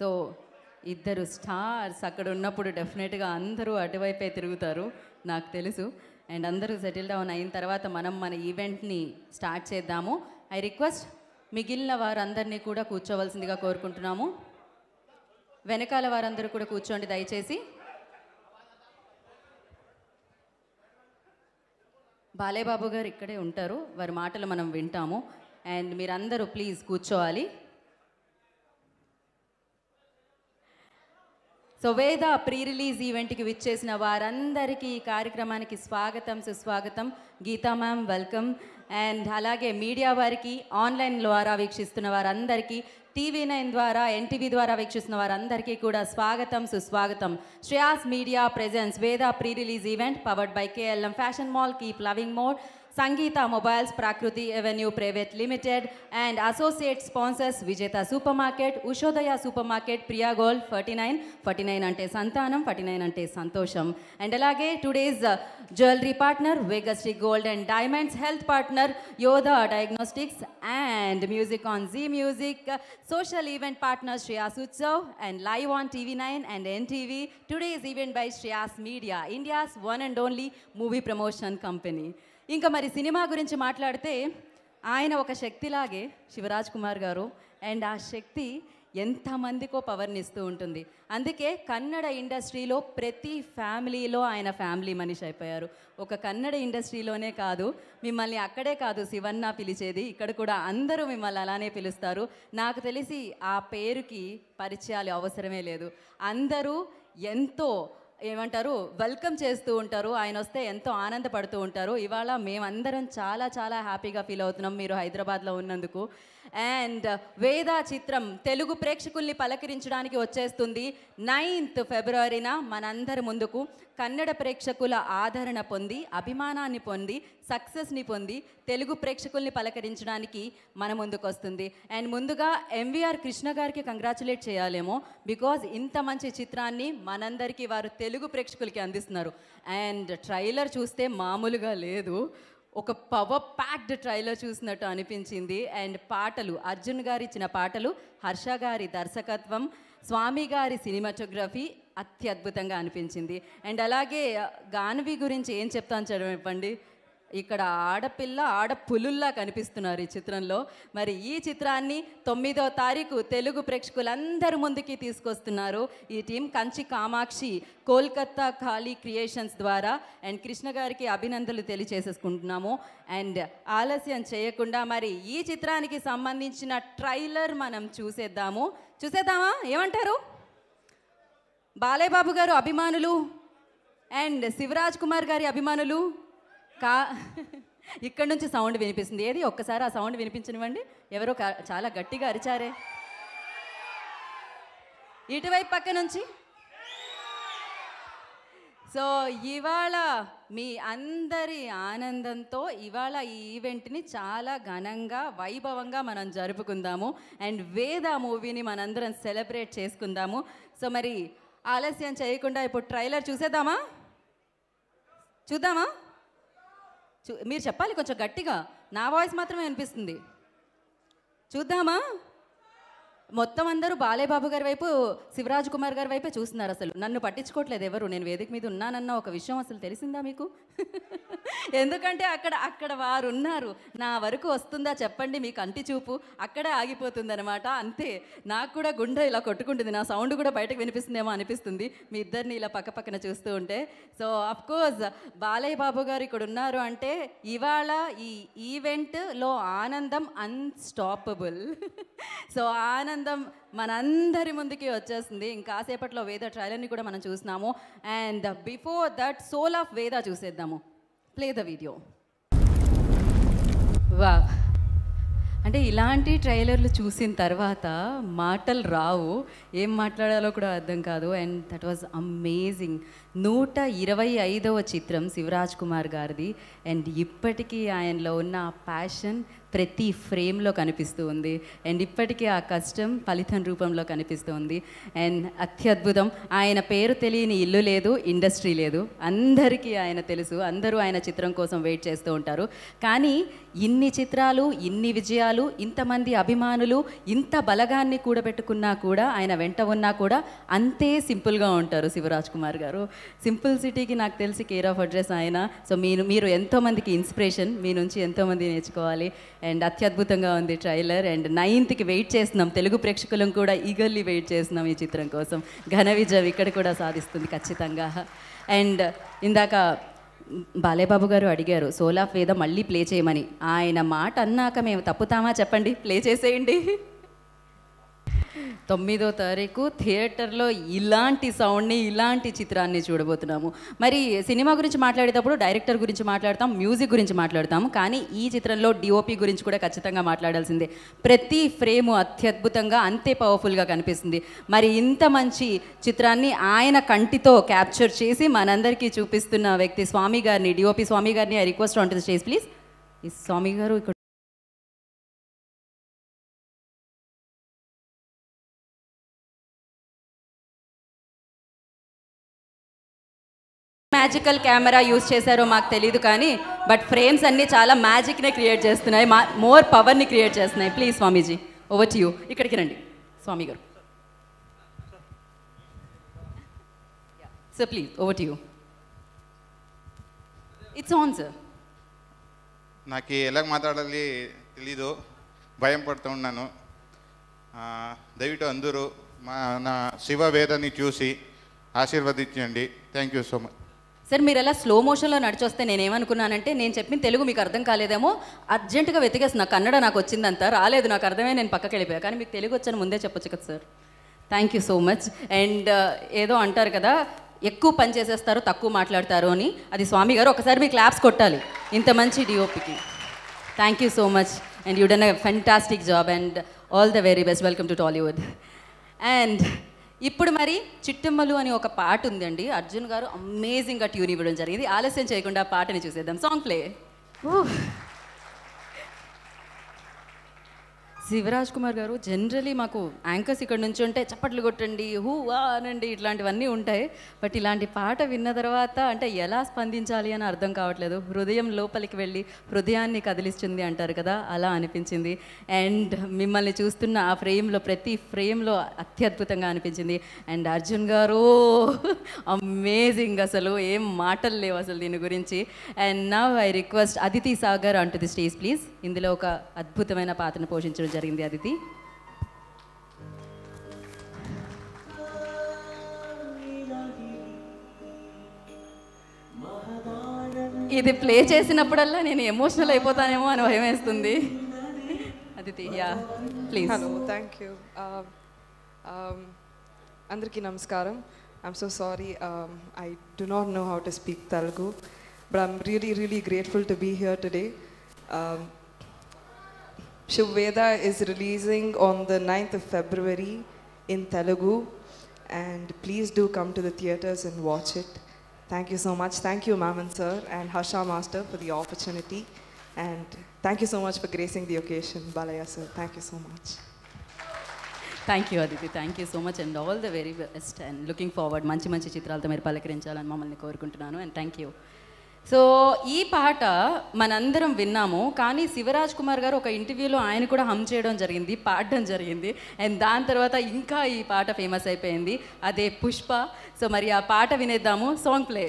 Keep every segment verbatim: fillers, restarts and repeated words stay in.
So ఇద్దరు stars అక్కడ ఉన్నప్పుడు డెఫినెట్గా అందరూ అటువైపే తిరుగుతారు నాకు తెలుసు. అండ్ అందరూ సెటిల్ డౌన్ అయిన తర్వాత మనం మన ఈవెంట్ని స్టార్ట్ చేద్దాము. ఐ రిక్వెస్ట్ మిగిలిన వారందరినీ కూడా కూర్చోవలసిందిగా కోరుకుంటున్నాము. వెనకాల వారందరూ కూడా కూర్చోండి దయచేసి. బాలేబాబు గారు ఇక్కడే ఉంటారు, వారి మాటలు మనం వింటాము. అండ్ మీరందరూ ప్లీజ్ కూర్చోవాలి. సో వేద ప్రీ రిలీజ్ ఈవెంట్కి విచ్చేసిన వారందరికీ ఈ కార్యక్రమానికి స్వాగతం సుస్వాగతం. Geetha ma'am welcome. అండ్ అలాగే మీడియా వారికి, ఆన్లైన్ ద్వారా వీక్షిస్తున్న వారందరికీ, టీవీ నైన్ ద్వారా ఎన్టీవీ ద్వారా వీక్షిస్తున్న వారందరికీ కూడా స్వాగతం సుస్వాగతం. Shreyas media presence Vedha pre release event powered by KLM fashion mall, keep loving more, Sangeetha mobiles, Prakruthi avenue private limited and associate sponsors Vijetha super market, Ushodaya super market, Priya gold, forty nine forty nine అంటే సంతానం, forty nine అంటే సంతోషం. And అలాగే today's jewellery partner Vegasri gold and diamonds, health partner Yodha diagnostics and music on Zee music, social event partner Shreyas Utsav and live on TV nine and NTV. Today's event by Shreyas media, India's one and only movie promotion company. ఇంకా మరి cinema గురించి మాట్లాడితే ఆయన ఒక శక్తిలాగే శివరాజ్ కుమార్ గారు, and ఆ శక్తి ఎంతమందికో పవర్నిస్తూ ఉంటుంది. అందుకే కన్నడ ఇండస్ట్రీలో ప్రతి ఫ్యామిలీలో ఆయన ఫ్యామిలీ మనిషి అయిపోయారు. ఒక కన్నడ ఇండస్ట్రీలోనే కాదు, మిమ్మల్ని అక్కడే కాదు శివన్న పిలిచేది, ఇక్కడ కూడా అందరూ మిమ్మల్ని అలానే పిలుస్తారు. నాకు తెలిసి ఆ పేరుకి పరిచయాలు అవసరమే లేదు, అందరూ ఎంతో ఏమంటారు వెల్కమ్ చేస్తూ ఉంటారు, ఆయన వస్తే ఎంతో ఆనందపడుతూ ఉంటారు. ఇవాళ మేమందరం చాలా చాలా హ్యాపీగా ఫీల్ అవుతున్నాం మీరు హైదరాబాద్లో ఉన్నందుకు. అండ్ వేద చిత్రం తెలుగు ప్రేక్షకుల్ని పలకరించడానికి వచ్చేస్తుంది నైన్త్ ఫిబ్రవరిన మనందరి ముందుకు. కన్నడ ప్రేక్షకుల ఆదరణ పొంది, అభిమానాన్ని పొంది, సక్సెస్ని పొంది తెలుగు ప్రేక్షకుల్ని పలకరించడానికి మన ముందుకు వస్తుంది. అండ్ ముందుగా ఎంవీఆర్ కృష్ణ గారికి కంగ్రాచులేట్ చేయాలేమో, బికాజ్ ఇంత మంచి చిత్రాన్ని మనందరికీ వారు తెలుగు ప్రేక్షకులకి అందిస్తున్నారు. అండ్ ట్రైలర్ చూస్తే మామూలుగా లేదు, ఒక పవర్ ప్యాక్డ్ ట్రైలర్ చూసినట్టు అనిపించింది. అండ్ పాటలు, అర్జున్ గారు ఇచ్చిన పాటలు, హర్ష గారి దర్శకత్వం, స్వామి గారి సినిమాటోగ్రఫీ అత్యద్భుతంగా అనిపించింది. అండ్ అలాగే గాన్వి గురించి ఏం చెప్తాను చెప్పండి, ఇక్కడ ఆడపిల్ల ఆడపులుల్లా కనిపిస్తున్నారు ఈ చిత్రంలో. మరి ఈ చిత్రాన్ని తొమ్మిదో తారీఖు తెలుగు ప్రేక్షకులందరి ముందుకి తీసుకొస్తున్నారు ఈ టీం కంచి కామాక్షి కోల్కతా ఖాళీ క్రియేషన్స్ ద్వారా. అండ్ కృష్ణ గారికి అభినందనలు తెలియచేసేసుకుంటున్నాము. అండ్ ఆలస్యం చేయకుండా మరి ఈ చిత్రానికి సంబంధించిన ట్రైలర్ మనం చూసేద్దాము. చూసేద్దామా, ఏమంటారు? బాలేబాబు గారు అభిమానులు అండ్ శివరాజ్ కుమార్ గారి అభిమానులు కా ఇక్కడ నుంచి సౌండ్ వినిపిస్తుంది. ఏది ఒక్కసారి ఆ సౌండ్ వినిపించనివ్వండి. ఎవరో చాలా గట్టిగా అరిచారే. ఇటువైపు పక్క నుంచి. సో ఇవాళ మీ అందరి ఆనందంతో ఇవాళ ఈ ఈవెంట్ని చాలా ఘనంగా వైభవంగా మనం జరుపుకుందాము. అండ్ వేద మూవీని మనందరం సెలబ్రేట్ చేసుకుందాము. సో మరి ఆలస్యం చేయకుండా ఇప్పుడు ట్రైలర్ చూసేద్దామా? చూద్దామా? మీరు చెప్పాలి కొంచెం గట్టిగా, నా వాయిస్ మాత్రమే వినిపిస్తుంది. చూద్దామా? మొత్తం అందరూ బాలేబాబు గారి వైపు, శివరాజ్ కుమార్ గారి వైపే చూస్తున్నారు. అసలు నన్ను పట్టించుకోవట్లేదు ఎవరు. నేను వేదిక మీద ఉన్నానన్న ఒక విషయం అసలు తెలిసిందా మీకు? ఎందుకంటే అక్కడ అక్కడ వారు ఉన్నారు. నా వరకు వస్తుందా చెప్పండి మీకు కంటి చూపు, అక్కడే ఆగిపోతుందనమాట. అంతే, నాకు కూడా గుండె ఇలా కొట్టుకుంటుంది, నా సౌండ్ కూడా బయటకు వినిపిస్తుందేమో అనిపిస్తుంది మీ ఇద్దరిని ఇలా పక్క పక్కన చూస్తూ ఉంటే. సో అఫ్కోర్స్ బాలేబాబు గారు ఇక్కడ ఉన్నారు అంటే ఇవాళ ఈ ఈవెంట్లో ఆనందం అన్స్టాపబుల్. సో ఆనందం మనందరి ముందుకి వచ్చేసింది. ఇంకాసేపట్లో వేద ట్రైలర్ని కూడా మనం చూస్తున్నాము. And before that soul of Vedha చూసేద్దాము. Play the video. వా అంటే ఇలాంటి ట్రైలర్లు చూసిన తర్వాత మాటలు రావు, ఏం మాట్లాడాలో కూడా అర్థం కాదు. And that was amazing. నూట ఇరవై ఐదవ చిత్రం శివరాజ్ కుమార్ గారిది. అండ్ ఇప్పటికీ ఆయనలో ఉన్న ఆ ప్యాషన్ ప్రతి ఫ్రేమ్లో కనిపిస్తూ ఉంది. అండ్ ఇప్పటికీ ఆ కష్టం ఫలితం రూపంలో కనిపిస్తూ ఉంది. అండ్ అత్యద్భుతం. ఆయన పేరు తెలియని ఇల్లు లేదు, ఇండస్ట్రీ లేదు. అందరికీ ఆయన తెలుసు, అందరూ ఆయన చిత్రం కోసం వెయిట్ చేస్తూ ఉంటారు. కానీ ఇన్ని చిత్రాలు, ఇన్ని విజయాలు, ఇంతమంది అభిమానులు, ఇంత బలగాన్ని కూడబెట్టుకున్నా కూడా, ఆయన వెంట ఉన్నా కూడా అంతే సింపుల్గా ఉంటారు శివరాజ్ కుమార్ గారు. సింపుల్ సిటీకి నాకు తెలిసి కేర్ ఆఫ్ అడ్రస్ ఆయన. సో మీరు మీరు ఎంతోమందికి ఇన్స్పిరేషన్, మీ నుంచి ఎంతోమంది నేర్చుకోవాలి. అండ్ అత్యద్భుతంగా ఉంది ట్రైలర్. అండ్ నైన్త్కి వెయిట్ చేస్తున్నాం, తెలుగు ప్రేక్షకులం కూడా ఈగర్లీ వెయిట్ చేస్తున్నాం ఈ చిత్రం కోసం. ఘన విజయం ఇక్కడ కూడా సాధిస్తుంది ఖచ్చితంగా. అండ్ ఇందాక బాలేబాబు గారు అడిగారు సోలా ఫేద మళ్ళీ ప్లే చేయమని. ఆయన మాట అన్నాక మేము తప్పుతామా చెప్పండి? ప్లే చేసేయండి. తొమ్మిదో తారీఖు థియేటర్లో ఇలాంటి సౌండ్ని, ఇలాంటి చిత్రాన్ని చూడబోతున్నాము. మరి సినిమా గురించి మాట్లాడేటప్పుడు డైరెక్టర్ గురించి మాట్లాడతాం, మ్యూజిక్ గురించి మాట్లాడతాము, కానీ ఈ చిత్రంలో డిఓపి గురించి కూడా ఖచ్చితంగా మాట్లాడాల్సిందే. ప్రతి ఫ్రేము అత్యద్భుతంగా, అంతే పవర్ఫుల్గా కనిపిస్తుంది. మరి ఇంత మంచి చిత్రాన్ని ఆయన కంటితో క్యాప్చర్ చేసి మనందరికీ చూపిస్తున్న వ్యక్తి స్వామి గారిని, డిఓపి స్వామి గారిని, I request on to the stage please. ఈ స్వామి గారు ఇక్కడ మ్యాజికల్ కెమెరా యూజ్ చేశారో మాకు తెలియదు కానీ, బట్ ఫ్రేమ్స్ అన్నీ చాలా మ్యాజిక్నే క్రియేట్ చేస్తున్నాయి, మా మోర్ పవర్ని క్రియేట్ చేస్తున్నాయి. Please Swamiji, over to you. ఇక్కడికి రండి స్వామి గారు. Sir please, over to you. It's on sir. నాకు ఎలా మాట్లాడాలి తెలీదు, భయం పడుతూ ఉన్నాను. దయవితో అందరూ మా నా శివ వేదాన్ని చూసి ఆశీర్వదించండి. Thank you so much sir. మీరు ఎలా స్లో మోషన్లో నడిచొస్తే నేనేమనుకున్నానంటే, నేను చెప్పిన తెలుగు మీకు అర్థం కాలేదేమో, అర్జెంటుగా వెతికేస్తున్నా. కన్నడ నాకు వచ్చిందంతా రాలేదు, నాకు అర్థమే, నేను పక్కకి వెళ్ళిపోయా. కానీ మీకు తెలుగు వచ్చాను ముందే చెప్పొచ్చు కదా sir. Thank you so much. And ఏదో అంటారు కదా, ఎక్కువ పని చేసేస్తారు తక్కువ మాట్లాడతారు అని. అది స్వామి గారు ఒకసారి మీ క్లాప్స్ కొట్టాలి ఇంత మంచి డిఓపికి. Thank you so much. And you done a fantastic job and all the very best. Welcome to Tollywood. And ఇప్పుడు మరి చిట్టమ్మలు అని ఒక పాట ఉందండి, అర్జున్ గారు అమేజింగ్గా ట్యూన్ ఇవ్వడం జరిగింది. ఆలస్యం చేయకుండా ఆ పాటని చూసేద్దాం. Song play. శివరాజ్ కుమార్ గారు జనరలీ మాకు యాంకర్స్ ఇక్కడ నుంచి ఉంటే చప్పట్లు కొట్టండి, హూ వా అనండి, ఇట్లాంటివన్నీ ఉంటాయి. బట్ ఇలాంటి పాట విన్న తర్వాత అంటే ఎలా స్పందించాలి అని అర్థం కావట్లేదు. హృదయం లోపలికి వెళ్ళి హృదయాన్ని కదిలిస్తుంది అంటారు కదా, అలా అనిపించింది. అండ్ మిమ్మల్ని చూస్తున్న ఆ ఫ్రేమ్లో, ప్రతి ఫ్రేమ్లో అత్యద్భుతంగా అనిపించింది. అండ్ అర్జున్ గారు అమేజింగ్, అసలు ఏం మాటలు లేవు అసలు దీని గురించి. And now I request Aditi Sagar on to the stage please. ఇందులో ఒక అద్భుతమైన పాత్రను పోషించడం జరిగింది అదితి. ఇది ప్లే చేసినప్పుడల్లా నేను ఎమోషనల్ అయిపోతానేమో అని భయం వేస్తుంది Aditi. Yeah please. Hello, thank you. అందరికీ నమస్కారం. I'm so sorry, I do not know how to speak Telugu, but I'm really really grateful to be here today. Shiv Veda is releasing on the ninth of February in Telugu, and please do come to the theatres and watch it. Thank you so much. Thank you ma'am and sir and Harsha Master for the opportunity, and thank you so much for gracing the occasion, Balaya sir. Thank you so much. Thank you Aditi, thank you so much and all the very best, and looking forward manchi manchi chitralato meer palakarinchalan mammalni korukuntunnanu, and thank you. So ఈ పాట మనందరం విన్నాము, కానీ శివరాజ్ కుమార్ గారు ఒక ఇంటర్వ్యూలో ఆయన కూడా హమ్ చేయడం జరిగింది, పాడడం జరిగింది. అండ్ దాని తర్వాత ఇంకా ఈ పాట ఫేమస్ అయిపోయింది, అదే పుష్ప. సో మరి ఆ పాట వినేద్దాము. Song play.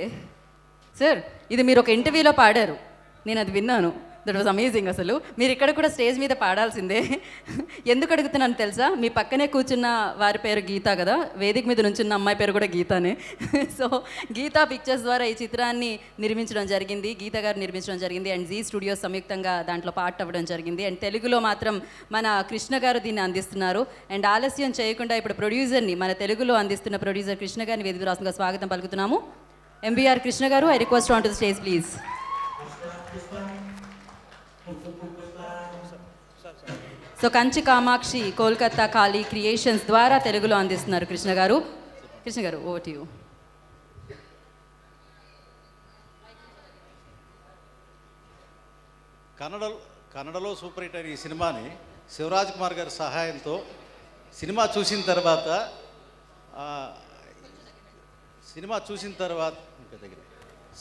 సార్ ఇది మీరు ఒక ఇంటర్వ్యూలో పాడారు, నేను అది విన్నాను. That was amazing. అసలు మీరు ఇక్కడ కూడా స్టేజ్ మీద పాడాల్సిందే. ఎందుకు అడుగుతున్నాను తెలుసా? మీ పక్కనే కూర్చున్న వారి పేరు గీతా కదా, వేదిక మీద నుంచున్న అమ్మాయి పేరు కూడా గీతానే. సో గీతా పిక్చర్స్ ద్వారా ఈ చిత్రాన్ని నిర్మించడం జరిగింది, గీత గారు నిర్మించడం జరిగింది. అండ్ జీ స్టూడియోస్ సంయుక్తంగా దాంట్లో పార్ట్ అవ్వడం జరిగింది. అండ్ తెలుగులో మాత్రం మన కృష్ణ గారు దీన్ని అందిస్తున్నారు. అండ్ ఆలస్యం చేయకుండా ఇప్పుడు ప్రొడ్యూసర్ని, మన తెలుగులో అందిస్తున్న ప్రొడ్యూసర్ కృష్ణ గారిని వేదిక రాష్ట్రంగా స్వాగతం పలుకుతున్నాము. ఎంబీఆర్ కృష్ణ గారు, I request on to the stage please. So Kanchi Kamakshi Kolkata Kali creations ద్వారా తెలుగులో అందిస్తున్నారు కృష్ణ గారు. కృష్ణ గారు, ఓవర్ టు యు. కన్నడ కన్నడలో సూపర్ హిట్ అయిన ఈ సినిమాని శివరాజ్ కుమార్ గారి సహాయంతో సినిమా చూసిన తర్వాత సినిమా చూసిన తర్వాత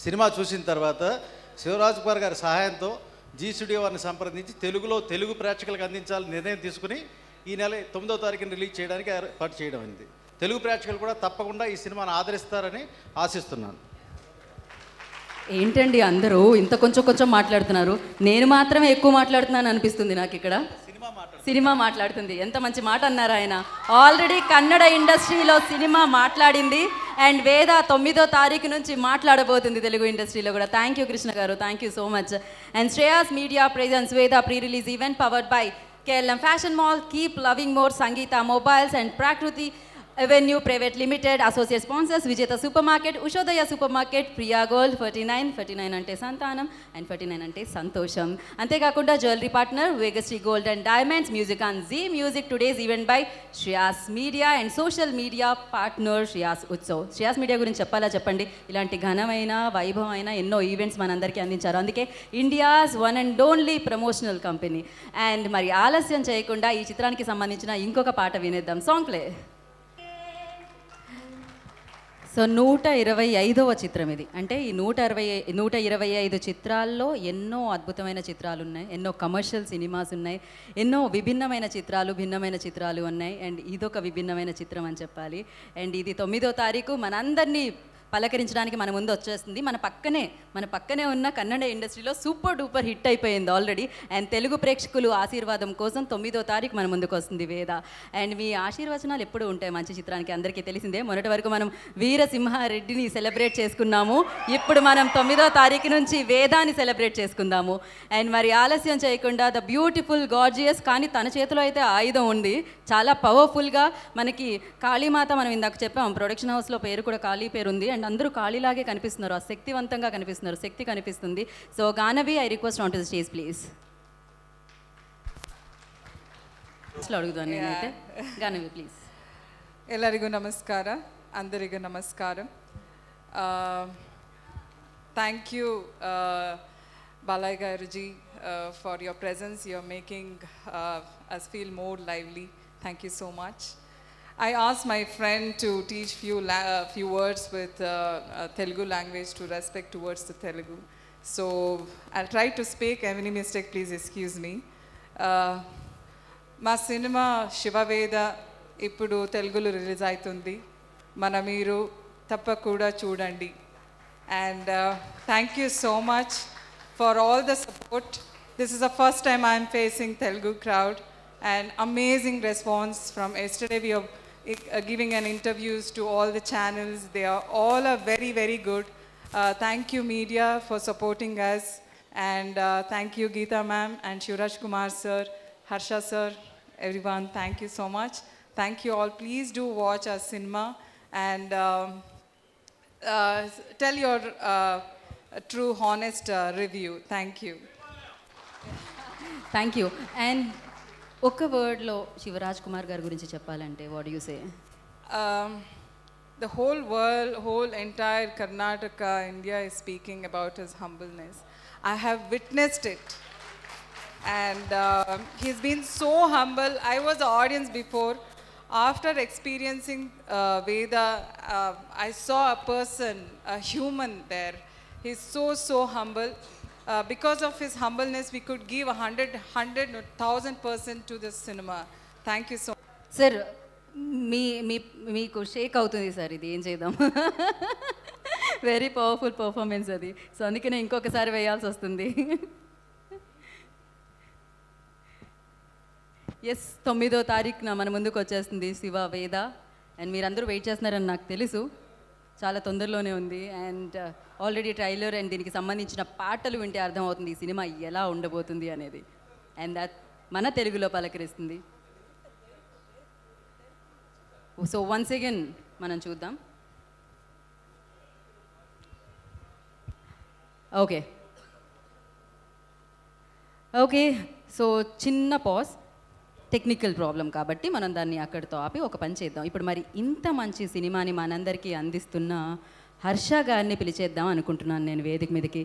సినిమా చూసిన తర్వాత శివరాజ్ కుమార్ గారి సహాయంతో జీ స్టూడియో వారిని సంప్రదించి తెలుగులో తెలుగు ప్రేక్షకులకు అందించాలని నిర్ణయం తీసుకుని ఈ నెల తొమ్మిదవ తారీఖున రిలీజ్ చేయడానికి ఏర్పాటు చేయడం అయింది. తెలుగు ప్రేక్షకులు కూడా తప్పకుండా ఈ సినిమాను ఆదరిస్తారని ఆశిస్తున్నాను. ఏంటండి అందరూ ఇంత కొంచెం కొంచెం మాట్లాడుతున్నారు, నేను మాత్రమే ఎక్కువ మాట్లాడుతున్నాను అనిపిస్తుంది నాకు. ఇక్కడ సినిమా మాట్లాడుతుంది, ఎంత మంచి మాట అన్నారు ఆయన. ఆల్రెడీ కన్నడ ఇండస్ట్రీలో సినిమా మాట్లాడింది అండ్ వేద తొమ్మిదో తారీఖు నుంచి మాట్లాడబోతుంది తెలుగు ఇండస్ట్రీలో కూడా. థ్యాంక్ యూ కృష్ణ గారు, thank you so much. And Shreyas media presence Vedha pre release event powered by KLM fashion mall, keep loving more, Sangeetha mobiles and ప్రాకృతి Avenue Private Limited, Associate Sponsors, Vijeta Supermarket, Ushodaya Supermarket, Priya Gold, forty-nine, forty-nine ante Santanam and forty-nine ante Santosham. Ante Kakunda Jewelry Partner, Vegasri Gold and Diamonds, Music on Z Music, today's event by Shreyas Media and Social Media Partner Shreyas Utsav. Shreyas Media gurinchi cheppala cheppandi, ilanti ghanamaina, vaibhavaina enno events manandariki andincharu. Anduke India's one and only promotional company. And mari alasyam cheyakunda ee chitraniki sambandhinchina inkoka paata vineddam. Song play. So నూట ఇరవై ఐదవ చిత్రం ఇది. అంటే ఈ నూట అరవై నూట ఇరవై ఐదు చిత్రాల్లో ఎన్నో అద్భుతమైన చిత్రాలు ఉన్నాయి, ఎన్నో కమర్షియల్ సినిమాస్ ఉన్నాయి, ఎన్నో విభిన్నమైన చిత్రాలు భిన్నమైన చిత్రాలు ఉన్నాయి. అండ్ ఇదొక విభిన్నమైన చిత్రం అని చెప్పాలి. అండ్ ఇది తొమ్మిదో తారీఖు మనందరినీ పలకరించడానికి మన ముందు వచ్చేస్తుంది. మన పక్కనే మన పక్కనే ఉన్న కన్నడ ఇండస్ట్రీలో సూపర్ డూపర్ హిట్ అయిపోయింది ఆల్రెడీ. అండ్ తెలుగు ప్రేక్షకులు ఆశీర్వాదం కోసం తొమ్మిదో తారీఖు మన ముందుకు వస్తుంది వేద. అండ్ మీ ఆశీర్వచనాలు ఎప్పుడు ఉంటాయి మంచి చిత్రానికి, అందరికీ తెలిసిందే. మొన్నటి వరకు మనం వీరసింహారెడ్డిని సెలబ్రేట్ చేసుకున్నాము, ఇప్పుడు మనం తొమ్మిదో తారీఖు నుంచి వేదాన్ని సెలబ్రేట్ చేసుకుందాము. అండ్ మరి ఆలస్యం చేయకుండా ద బ్యూటిఫుల్ గార్జియస్, కానీ తన చేతిలో అయితే ఆయుధం ఉంది చాలా పవర్ఫుల్గా. మనకి కాళీమాత, మనం ఇందాక చెప్పాము ప్రొడక్షన్ హౌస్లో పేరు కూడా కాళీ పేరు ఉంది. అండ్ అందరూ ఖాళీలాగే కనిపిస్తున్నారు, ఆ శక్తివంతంగా కనిపిస్తున్నారు, శక్తి కనిపిస్తుంది. So Ganavi, I request on to the stage please. అడుగుతాను నేనైతే. గానవి ప్లీజ్. ఎల్లరిಗೂ నమస్ಕಾರ, అందరిಗೂ నమస్కారం. థ్యాంక్ యూ బాలయ్య గారుజీ for your presence, your making us feel more lively. Thank you so much. I asked my friend to teach few la uh, few words with uh, uh, Telugu language to respect towards the Telugu. So I'll try to speak. Any mistake, please excuse me. Ma cinema Shivaveda ippudu Telugu lo release aitundi. Mana meeru tappakuda chudandi. And uh, thank you so much for all the support. This is the first time I am facing Telugu crowd, and amazing response from yesterday. We have Uh, giving an interviews to all the channels, they are all are very very good. Uh, thank you media for supporting us, and uh, thank you Geeta ma'am and Shivraj Kumar sir, Harsha sir, everyone, thank you so much. Thank you all. Please do watch our cinema and um, uh, tell your uh, true honest uh, review. Thank you. Thank you. And ఒక్క వర్డ్లో శివరాజ్ కుమార్ గారి గురించి చెప్పాలంటే what you say? The whole world, whole entire Karnataka, India is speaking about his humbleness. I have witnessed it and he's been so humble. I was audience before. After experiencing Vedha I saw a person, a human there. He's so so humble. Uh, because of his humbleness, we could give a hundred, hundred, no, thousand percent to this cinema. Thank you so much. Sir, me, me, me, ko shake outundi sir. Idi em chedam. Very powerful performance adi. So andukene inkoka sari veyalsi vastundi. Yes, తొమ్మిదో తారీఖున మన ముందుకు వచ్చేస్తుంది శివ వేద. And మీరందరూ wait చేస్తున్నారని నాకు తెలుసు, చాలా తొందరలోనే ఉంది. అండ్ ఆల్రెడీ ట్రైలర్ అండ్ దీనికి సంబంధించిన పాటలు వింటే అర్థమవుతుంది ఈ సినిమా ఎలా ఉండబోతుంది అనేది. అండ్ దట్ మన తెలుగులో పలకరిస్తుంది. సో వన్స్ అగైన్ మనం చూద్దాం. ఓకే ఓకే సో చిన్న పాజ్, టెక్నికల్ ప్రాబ్లం కాబట్టి మనం దాన్ని అక్కడితో ఆపి ఒక పని చేద్దాం. ఇప్పుడు మరి ఇంత మంచి సినిమాని మనందరికీ అందిస్తున్న హర్ష గారిని పిలిచేద్దాం అనుకుంటున్నాను నేను వేదిక మీదకి.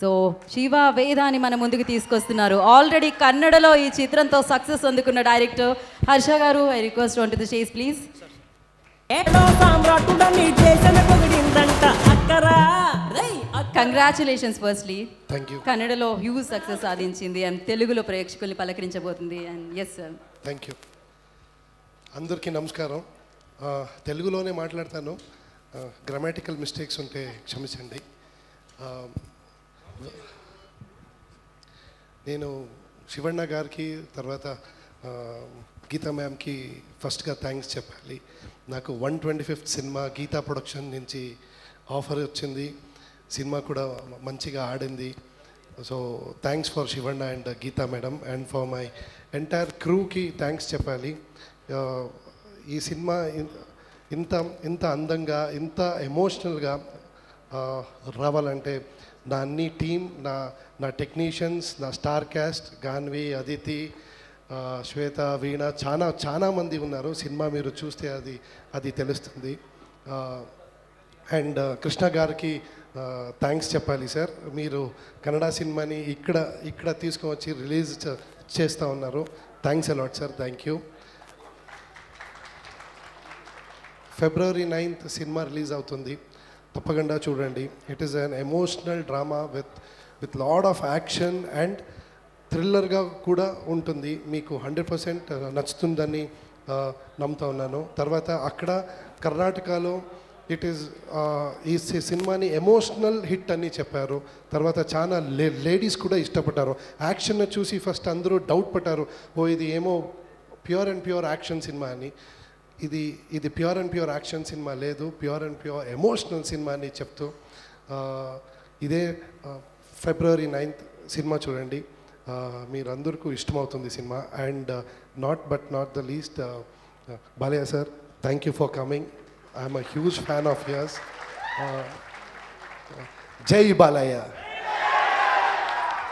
So, Shiva Vedani mana munduku teesukostunaru. Already Kannadalo ee chitramto success andukunna director Harsha garu, I request onto the stage please. Congratulations firstly. Thank you. Kannadalo huge success saadhinchindi and Telugulo prekshakulni palakarinchabotundi and yes sir. Thank you. Andariki namaskaram. Telugulone maatladutanu. Grammatical mistakes unte kshaminchandi. నేను శివన్న గారికి తర్వాత గీతా మ్యామ్కి ఫస్ట్గా thanks చెప్పాలి. నాకు one twenty fifth సినిమా Geetha production నుంచి offer వచ్చింది, సినిమా కూడా మంచిగా ఆడింది. So thanks for Shivanna and Geetha madam and for my entire క్రూకి థ్యాంక్స్ చెప్పాలి. ఈ సినిమా ఇంత ఇంత అందంగా ఇంత ఎమోషనల్గా రావాలంటే నా అన్ని టీమ్, నా నా టెక్నీషియన్స్, నా స్టార్ క్యాస్ట్ గాన్వి, అదితి, శ్వేత, వీణ, చాలా చాలా మంది ఉన్నారు. సినిమా మీరు చూస్తే అది అది తెలుస్తుంది. అండ్ కృష్ణ గారికి థ్యాంక్స్ చెప్పాలి సార్. మీరు కన్నడ సినిమాని ఇక్కడ ఇక్కడ తీసుకువచ్చి రిలీజ్ చేస్తూ ఉన్నారు. Thanks a lot sir, thank you. February ninth cinema release అవుతుంది, తప్పకుండా చూడండి. It is an emotional drama with with load of action and థ్రిల్లర్గా కూడా ఉంటుంది. మీకు హండ్రెడ్ పర్సెంట్ నచ్చుతుందని నమ్ముతా ఉన్నాను. తర్వాత అక్కడ కర్ణాటకలో ఇట్ ఈస్ ఈ సినిమాని ఎమోషనల్ హిట్ అని చెప్పారు. తర్వాత చాలా లే లేడీస్ కూడా ఇష్టపడ్డారు. యాక్షన్ చూసి ఫస్ట్ అందరూ డౌట్ పడ్డారు, ఓ ఇది ఏమో ప్యూర్ అండ్ ప్యూర్ యాక్షన్ సినిమా అని. ఇది ఇది ప్యూర్ అండ్ ప్యూర్ యాక్షన్ సినిమా లేదు, ప్యూర్ అండ్ ప్యూర్ ఎమోషనల్ సినిమా అని చెప్తూ ఇదే ఫిబ్రవరి నైన్త్ సినిమా చూడండి, మీరందరికీ ఇష్టమవుతుంది సినిమా. And not but not the least Balayya sir, thank you for coming. I'm a huge fan of yours. జై Balayya.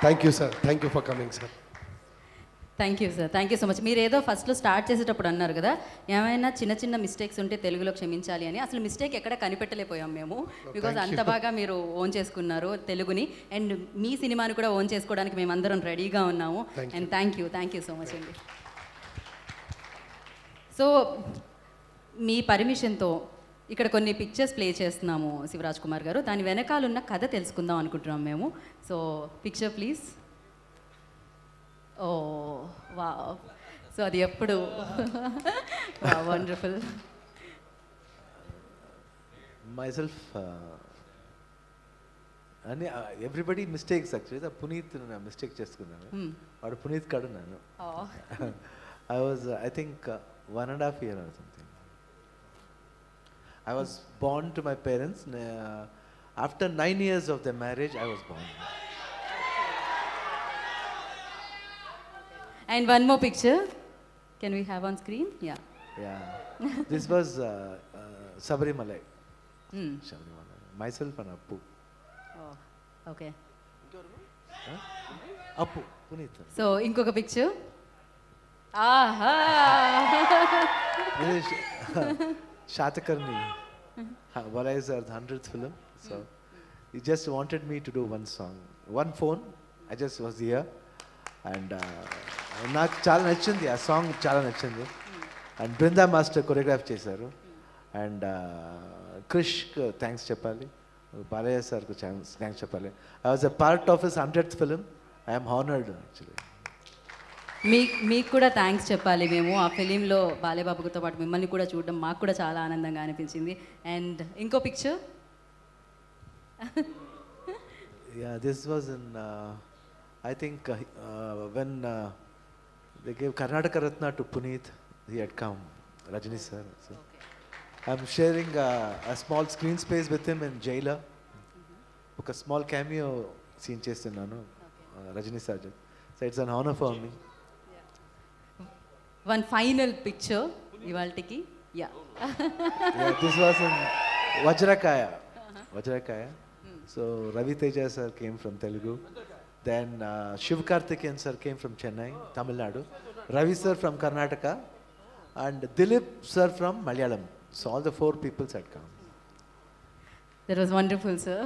Thank you sir, thank you for coming sir. Thank you sir, thank you so much. మీరు ఏదో ఫస్ట్లో start చేసేటప్పుడు అన్నారు కదా, ఏమైనా చిన్న చిన్న మిస్టేక్స్ ఉంటే తెలుగులో క్షమించాలి అని. అసలు మిస్టేక్ ఎక్కడ కనిపెట్టలేకపోయాం మేము, బికాజ్ అంత బాగా మీరు ఓన్ చేసుకున్నారు తెలుగుని. అండ్ మీ సినిమాని కూడా ఓన్ చేసుకోవడానికి మేమందరం రెడీగా ఉన్నాము. And thank you, thank you so much అండి. సో మీ పర్మిషన్తో ఇక్కడ కొన్ని పిక్చర్స్ ప్లే చేస్తున్నాము శివరాజ్ కుమార్ గారు. దాని వెనకాలన్న కథ తెలుసుకుందాం అనుకుంటున్నాం మేము. So picture please. Oh wow, so అది ఎప్పుడు వండర్ఫుల్. మైసెల్ఫ్ అని everybody mistakes. Actually Puneeth mistake చేసుకున్నాను, వాడు పునీత్ కాడు. నేను I was I think one and half year or something. I was born to my parents after nine years of the marriage. I was born. And one more picture. Can we have on screen? Yeah. Yeah. This was uh, uh, Sabarimalai. Mm. Sabarimalai. Myself and Appu. Oh, okay. Huh? Appu, Puneet. So, inkoka picture. Aha! This Shatakarni. Valai is our hundredth film. So, he just wanted me to do one song. One phone. I just was here. And... Uh, నాకు చాలా నచ్చింది ఆ song, చాలా నచ్చింది. And Brinda master choreograph చేశారు. And క్రిష్కి thanks చెప్పాలి, బాలయ్య సార్కు థ్యాంక్స్ చెప్పాలి. I was a part of his hundredth film. I'm honoured actually. మీ మీకు కూడా థ్యాంక్స్ చెప్పాలి మేము. ఆ ఫిలింలో బాలయ్యబాబుతో పాటు మిమ్మల్ని కూడా చూడడం మాకు కూడా చాలా ఆనందంగా అనిపించింది. అండ్ ఇంకో picture. This was in I think when they gave Karnataka Ratna to Puneet. He had come, Rajini sir. So okay. I'm sharing a, a small screen space with him in Jaila. Mm-hmm. Oka small cameo scene chestunnanu. Okay. uh, Rajini sir. So it's an honor for me. Yeah. One final picture ivaltiki. Yeah. Yeah, this was in Vajrakaya. Uh-huh. Vajrakaya. Mm. So Ravi Teja sir came from Telugu. Then uh, Shiv Karthikeyan sir came from Chennai, Tamil Nadu. Ravi sir from Karnataka. And Dilip sir from Malayalam. So all the four peoples had come. That was wonderful, sir.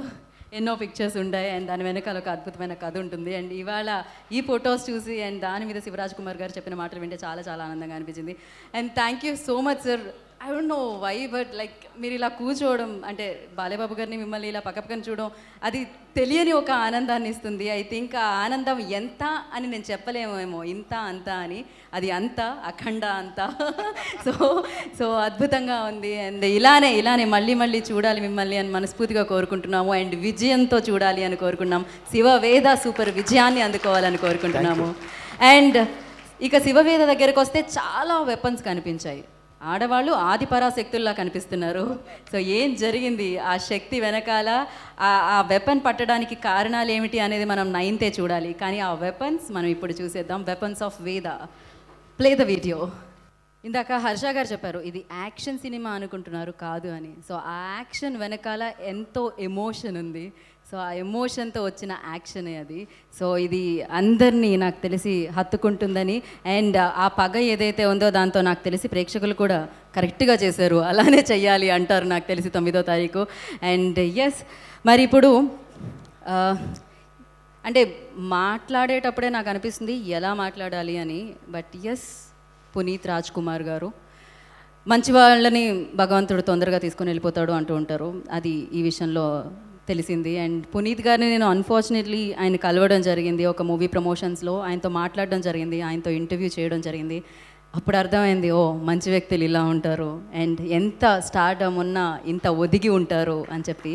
ఎన్నో pictures ఉంటాయి and దాని వెనకాల ఒక అద్భుతమైన కథ ఉంటుంది. And ఇవాళ ఈ ఫొటోస్ చూసి అండ్ దాని మీద శివరాజ్ కుమార్ గారు చెప్పిన మాటలు వింటే చాలా చాలా ఆనందంగా అనిపించింది. And thank you so much sir. I don't know why but like మీరు ఇలా కూర్చోవడం అంటే బాలేబాబు గారిని మిమ్మల్ని ఇలా పక్కపక్కన చూడడం అది తెలియని ఒక ఆనందాన్ని ఇస్తుంది. ఐ థింక్ ఆ ఆనందం ఎంత అని నేను చెప్పలేమేమో, ఇంత అంత అని, అది అంత అఖండ అంత. సో సో అద్భుతంగా ఉంది. అండ్ ఇలానే ఇలానే మళ్ళీ మళ్ళీ చూడాలి మిమ్మల్ని అని మనస్ఫూర్తిగా కోరుకుంటున్నాము. అండ్ విజయంతో చూడాలి అని కోరుకున్నాం. శివవేద సూపర్ విజయాన్ని అందుకోవాలని కోరుకుంటున్నాము. అండ్ ఇక శివవేద దగ్గరకు వస్తే చాలా వెపన్స్ కనిపించాయి. ఆడవాళ్ళు ఆదిపరాశక్తుల్లా కనిపిస్తున్నారు. సో ఏం జరిగింది ఆ శక్తి వెనకాల, ఆ వెపన్ పట్టడానికి కారణాలు ఏమిటి అనేది మనం నైన్తే చూడాలి. కానీ ఆ వెపన్స్ మనం ఇప్పుడు చూసేద్దాం. Weapons of Vedha, play the video. ఇందాక హర్ష గారు చెప్పారు ఇది యాక్షన్ సినిమా అనుకుంటున్నారు కాదు అని. సో ఆ యాక్షన్ వెనకాల ఎంతో ఎమోషన్ ఉంది. సో ఆ ఎమోషన్తో వచ్చిన యాక్షనే అది. సో ఇది అందరినీ నాకు తెలిసి హత్తుకుంటుందని అండ్ ఆ పగ ఏదైతే ఉందో దాంతో నాకు తెలిసి ప్రేక్షకులు కూడా కరెక్ట్గా చేశారు, అలానే చెయ్యాలి అంటారు నాకు తెలిసి తొమ్మిదో తారీఖు. అండ్ ఎస్ మరి ఇప్పుడు అంటే మాట్లాడేటప్పుడే నాకు అనిపిస్తుంది ఎలా మాట్లాడాలి అని. బట్ ఎస్ పునీత్ రాజ్ కుమార్ గారు మంచి వాళ్ళని భగవంతుడు తొందరగా తీసుకొని వెళ్ళిపోతాడు అంటూ ఉంటారు, అది ఈ విషయంలో తెలిసింది. అండ్ పునీత్ గారిని నేను అన్ఫార్చునేట్లీ ఆయన కలవడం జరిగింది ఒక మూవీ ప్రమోషన్స్లో, ఆయనతో మాట్లాడడం జరిగింది, ఆయనతో ఇంటర్వ్యూ చేయడం జరిగింది. అప్పుడు అర్థమైంది ఓ మంచి వ్యక్తులు ఇలా ఉంటారు అండ్ ఎంత స్టార్డమ్ ఉన్నా ఇంత ఒదిగి ఉంటారు అని చెప్పి.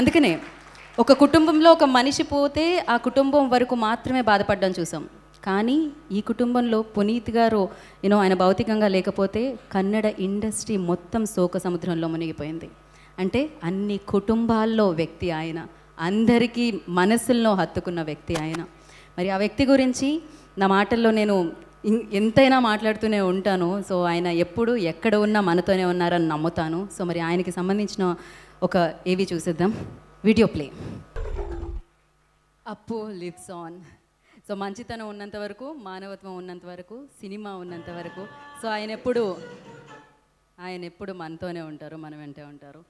అందుకనే ఒక కుటుంబంలో ఒక మనిషి పోతే ఆ కుటుంబం వరకు మాత్రమే బాధపడడం చూసాం. కానీ ఈ కుటుంబంలో పునీత్ గారు యూనో ఆయన భౌతికంగా లేకపోతే కన్నడ ఇండస్ట్రీ మొత్తం శోక సముద్రంలో మునిగిపోయింది. అంటే అన్ని కుటుంబాల్లో వ్యక్తి ఆయన, అందరికీ మనసుల్లో హత్తుకున్న వ్యక్తి ఆయన. మరి ఆ వ్యక్తి గురించి నా మాటల్లో నేను ఎంతైనా మాట్లాడుతూనే ఉంటాను. సో ఆయన ఎప్పుడు ఎక్కడ ఉన్నా మనతోనే ఉన్నారని నమ్ముతాను. సో మరి ఆయనకి సంబంధించిన ఒక ఏవి చూసేద్దాం. Video play. Appu lives on. So మంచితనం ఉన్నంత వరకు, మానవత్వం ఉన్నంత వరకు, సినిమా ఉన్నంత వరకు, సో ఆయన ఎప్పుడు ఆయన ఎప్పుడు మనతోనే ఉంటారు, మన వెంటే ఉంటారు.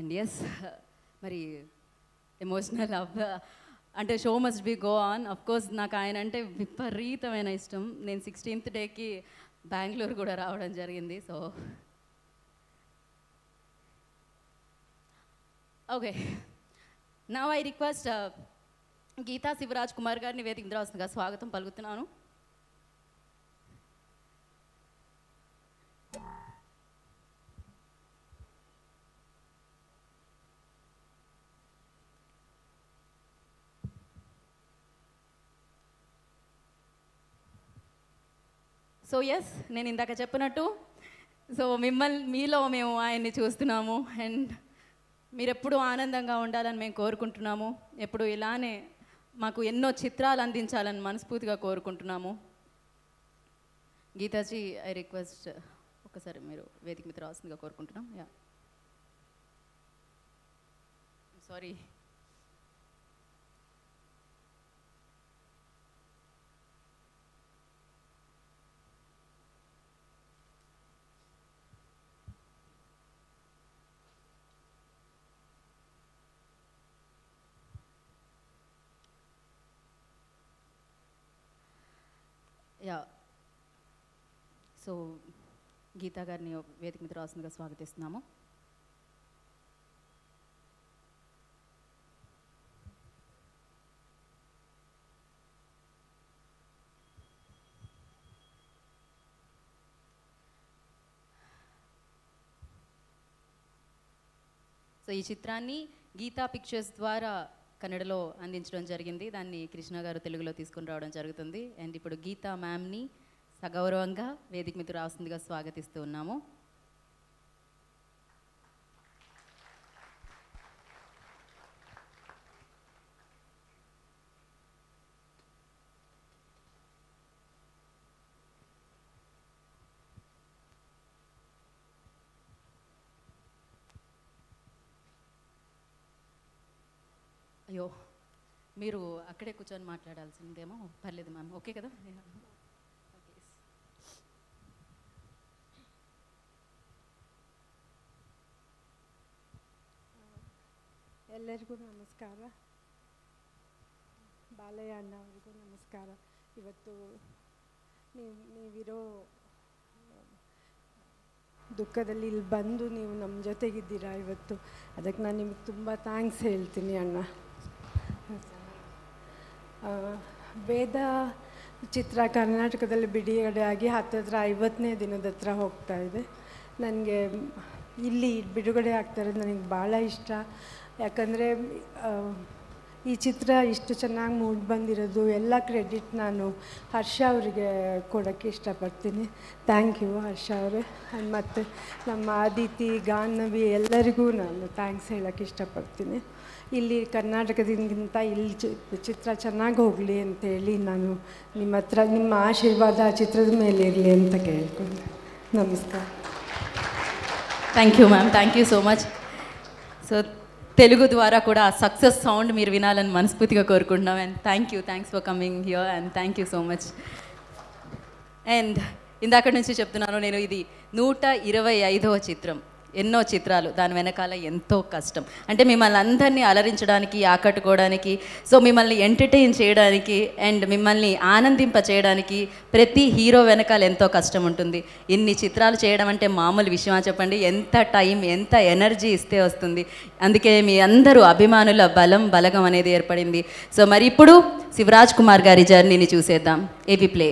అండ్ ఎస్ మరి ఎమోషనల్ అవ్ అంటే show must be go on. Of course నాకు ఆయన అంటే విపరీతమైన ఇష్టం. నేను సిక్స్టీన్త్ డేకి బెంగళూరు కూడా రావడం జరిగింది. So okay, now I request Geetha Shivaraj Kumar గారిని వేదిక ఇంద్రావస్తుందిగా స్వాగతం పలుకుతున్నాను. సో ఎస్ నేను ఇందాక చెప్పినట్టు సో మిమ్మల్ని మీలో మేము ఆయన్ని చూస్తున్నాము అండ్ మీరెప్పుడు ఆనందంగా ఉండాలని మేము కోరుకుంటున్నాము. ఎప్పుడు ఇలానే మాకు ఎన్నో చిత్రాలు అందించాలని మనస్ఫూర్తిగా కోరుకుంటున్నాము. గీతాజీ ఐ రిక్వెస్ట్ ఒకసారి మీరు వేదిక మీద రావాల్సిందిగా కోరుకుంటున్నాం. Yeah sorry yeah so Geetha గారిని వేదిక మీద రాస్తుందిగా స్వాగతిస్తున్నాము. సో ఈ చిత్రాన్ని గీతా పిక్చర్స్ ద్వారా కన్నడలో అందించడం జరిగింది. దాన్ని కృష్ణ గారు తెలుగులో తీసుకుని రావడం జరుగుతుంది. అండ్ ఇప్పుడు గీతా మ్యామ్ని సగౌరవంగా వేదిక మీద రాస్తుందిగా స్వాగతిస్తూ ఉన్నాము. అయ్యో మీరు అక్కడే కూర్చొని మాట్లాడాల్సిందేమో, పర్లేదు మ్యామ్, ఓకే కదా. ಎಲ್ಲರಿಗೂ ನಮಸ್ಕಾರ. ಬಾಲಯ್ಯ ಅಣ್ಣ ಅವರಿಗೂ ನಮಸ್ಕಾರ. ಇವತ್ತು ನೀವು ನೀವಿರೋ ದುಃಖದಲ್ಲಿ ಇಲ್ಲಿ ಬಂದು ನೀವು ನಮ್ಮ ಜೊತೆಗಿದ್ದೀರಾ ಇವತ್ತು, ಅದಕ್ಕೆ ನಾನು ನಿಮಗೆ ತುಂಬ ಥ್ಯಾಂಕ್ಸ್ ಹೇಳ್ತೀನಿ ಅಣ್ಣ. ವೇದ ಚಿತ್ರ ಕರ್ನಾಟಕದಲ್ಲಿ ಬಿಡುಗಡೆಯಾಗಿ ಹತ್ತತ್ರ ಐವತ್ತನೇ ದಿನದ ಹತ್ರ ಹೋಗ್ತಾ ಇದೆ. ನನಗೆ ಇಲ್ಲಿ ಬಿಡುಗಡೆ ಆಗ್ತಾ ಇರೋದು ನನಗೆ ಭಾಳ ಇಷ್ಟ. ಯಾಕಂದರೆ ಈ ಚಿತ್ರ ಇಷ್ಟು ಚೆನ್ನಾಗಿ ಮೂಡಿ ಬಂದಿರೋದು, ಎಲ್ಲ ಕ್ರೆಡಿಟ್ ನಾನು ಹರ್ಷ ಅವರಿಗೆ ಕೊಡೋಕ್ಕೆ ಇಷ್ಟಪಡ್ತೀನಿ. ಥ್ಯಾಂಕ್ ಯು ಹರ್ಷ ಅವರೇ. ಮತ್ತು ನಮ್ಮ ಆದಿತಿ, ಗಾನವಿ ಎಲ್ಲರಿಗೂ ನಾನು ಥ್ಯಾಂಕ್ಸ್ ಹೇಳೋಕ್ಕೆ ಇಷ್ಟಪಡ್ತೀನಿ. ಇಲ್ಲಿ ಕರ್ನಾಟಕದಿಂದಗಿಂತ ಇಲ್ಲಿ ಚಿತ್ರ ಚೆನ್ನಾಗಿ ಹೋಗಲಿ ಅಂತೇಳಿ ನಾನು ನಿಮ್ಮ ಹತ್ರ ನಿಮ್ಮ ಆಶೀರ್ವಾದ ಚಿತ್ರದ ಮೇಲೆ ಇರಲಿ ಅಂತ ಕೇಳ್ಕೊಂಡೆ. ನಮಸ್ಕಾರ. Thank you ma'am, thank you so much. So Telugu ద్వారా కూడా సక్సెస్ సౌండ్ మీరు వినాలని మనస్ఫూర్తిగా కోరుకుంటున్నాం. And thank you, thanks for coming here and thank you so much. And ఇందాక నుంచి చెప్తున్నాను నేను, ఇది నూట ఇరవై ఐదవ చిత్రం. ఎన్నో చిత్రాలు, దాని వెనకాల ఎంతో కష్టం. అంటే మిమ్మల్ని అందరినీ అలరించడానికి, ఆకట్టుకోవడానికి, సో మిమ్మల్ని ఎంటర్టైన్ చేయడానికి అండ్ మిమ్మల్ని ఆనందింప చేయడానికి ప్రతి హీరో వెనకాల ఎంతో కష్టం ఉంటుంది. ఇన్ని చిత్రాలు చేయడం అంటే మామూలు విషయమా చెప్పండి? ఎంత టైం, ఎంత ఎనర్జీ ఇస్తే వస్తుంది. అందుకే మీ అందరూ అభిమానుల బలం బలగం అనేది ఏర్పడింది. సో మరి ఇప్పుడు శివరాజ్ కుమార్ గారి జర్నీని చూసేద్దాం. ఏవి ప్లే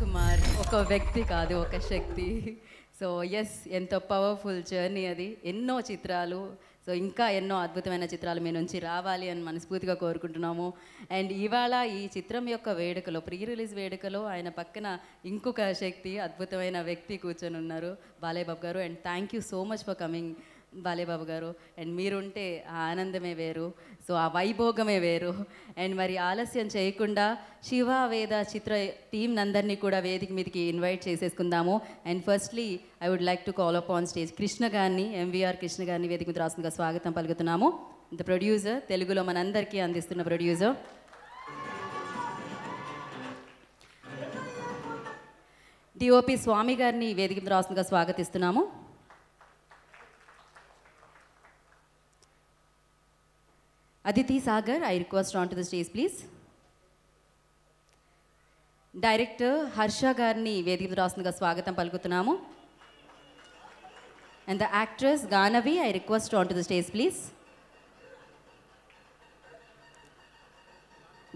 కుమార్ ఒక వ్యక్తి కాదు, ఒక శక్తి. సో ఎస్, ఎంతో పవర్ఫుల్ జర్నీ అది. ఎన్నో చిత్రాలు, సో ఇంకా ఎన్నో అద్భుతమైన చిత్రాలు మీ నుంచి రావాలి అని మనస్ఫూర్తిగా కోరుకుంటున్నాము. అండ్ ఇవాళ ఈ చిత్రం యొక్క వేడుకలో, ప్రీ రిలీజ్ వేడుకలో ఆయన పక్కన ఇంకొక శక్తి, అద్భుతమైన వ్యక్తి కూర్చొని ఉన్నారు, బాలయ్య బాబు గారు. And thank you so much for coming Balayya Babu గారు. అండ్ మీరుంటే ఆ ఆనందమే వేరు, సో ఆ వైభోగమే వేరు. అండ్ మరి ఆలస్యం చేయకుండా శివ వేద చిత్ర టీమ్ అందరినీ కూడా వేదిక మీదకి ఇన్వైట్ చేసేసుకుందాము. And firstly I would like to call up on stage Krishna గారిని, ఎంవీఆర్ కృష్ణ గారిని వేదిక మీద రాస్తుందిగా స్వాగతం పలుకుతున్నాము. ద ప్రొడ్యూసర్, తెలుగులో మనందరికీ అందిస్తున్న ప్రొడ్యూసర్. డిఓపి స్వామి గారిని వేదిక మీద రాస్తుందిగా స్వాగతిస్తున్నాము. Aditi Sagar, I request onto the stage, please. Director Harsha Garni, Vedika Rasnaga Swagatam Palkutunamu. And the actress Ganavi, I request onto the stage, please.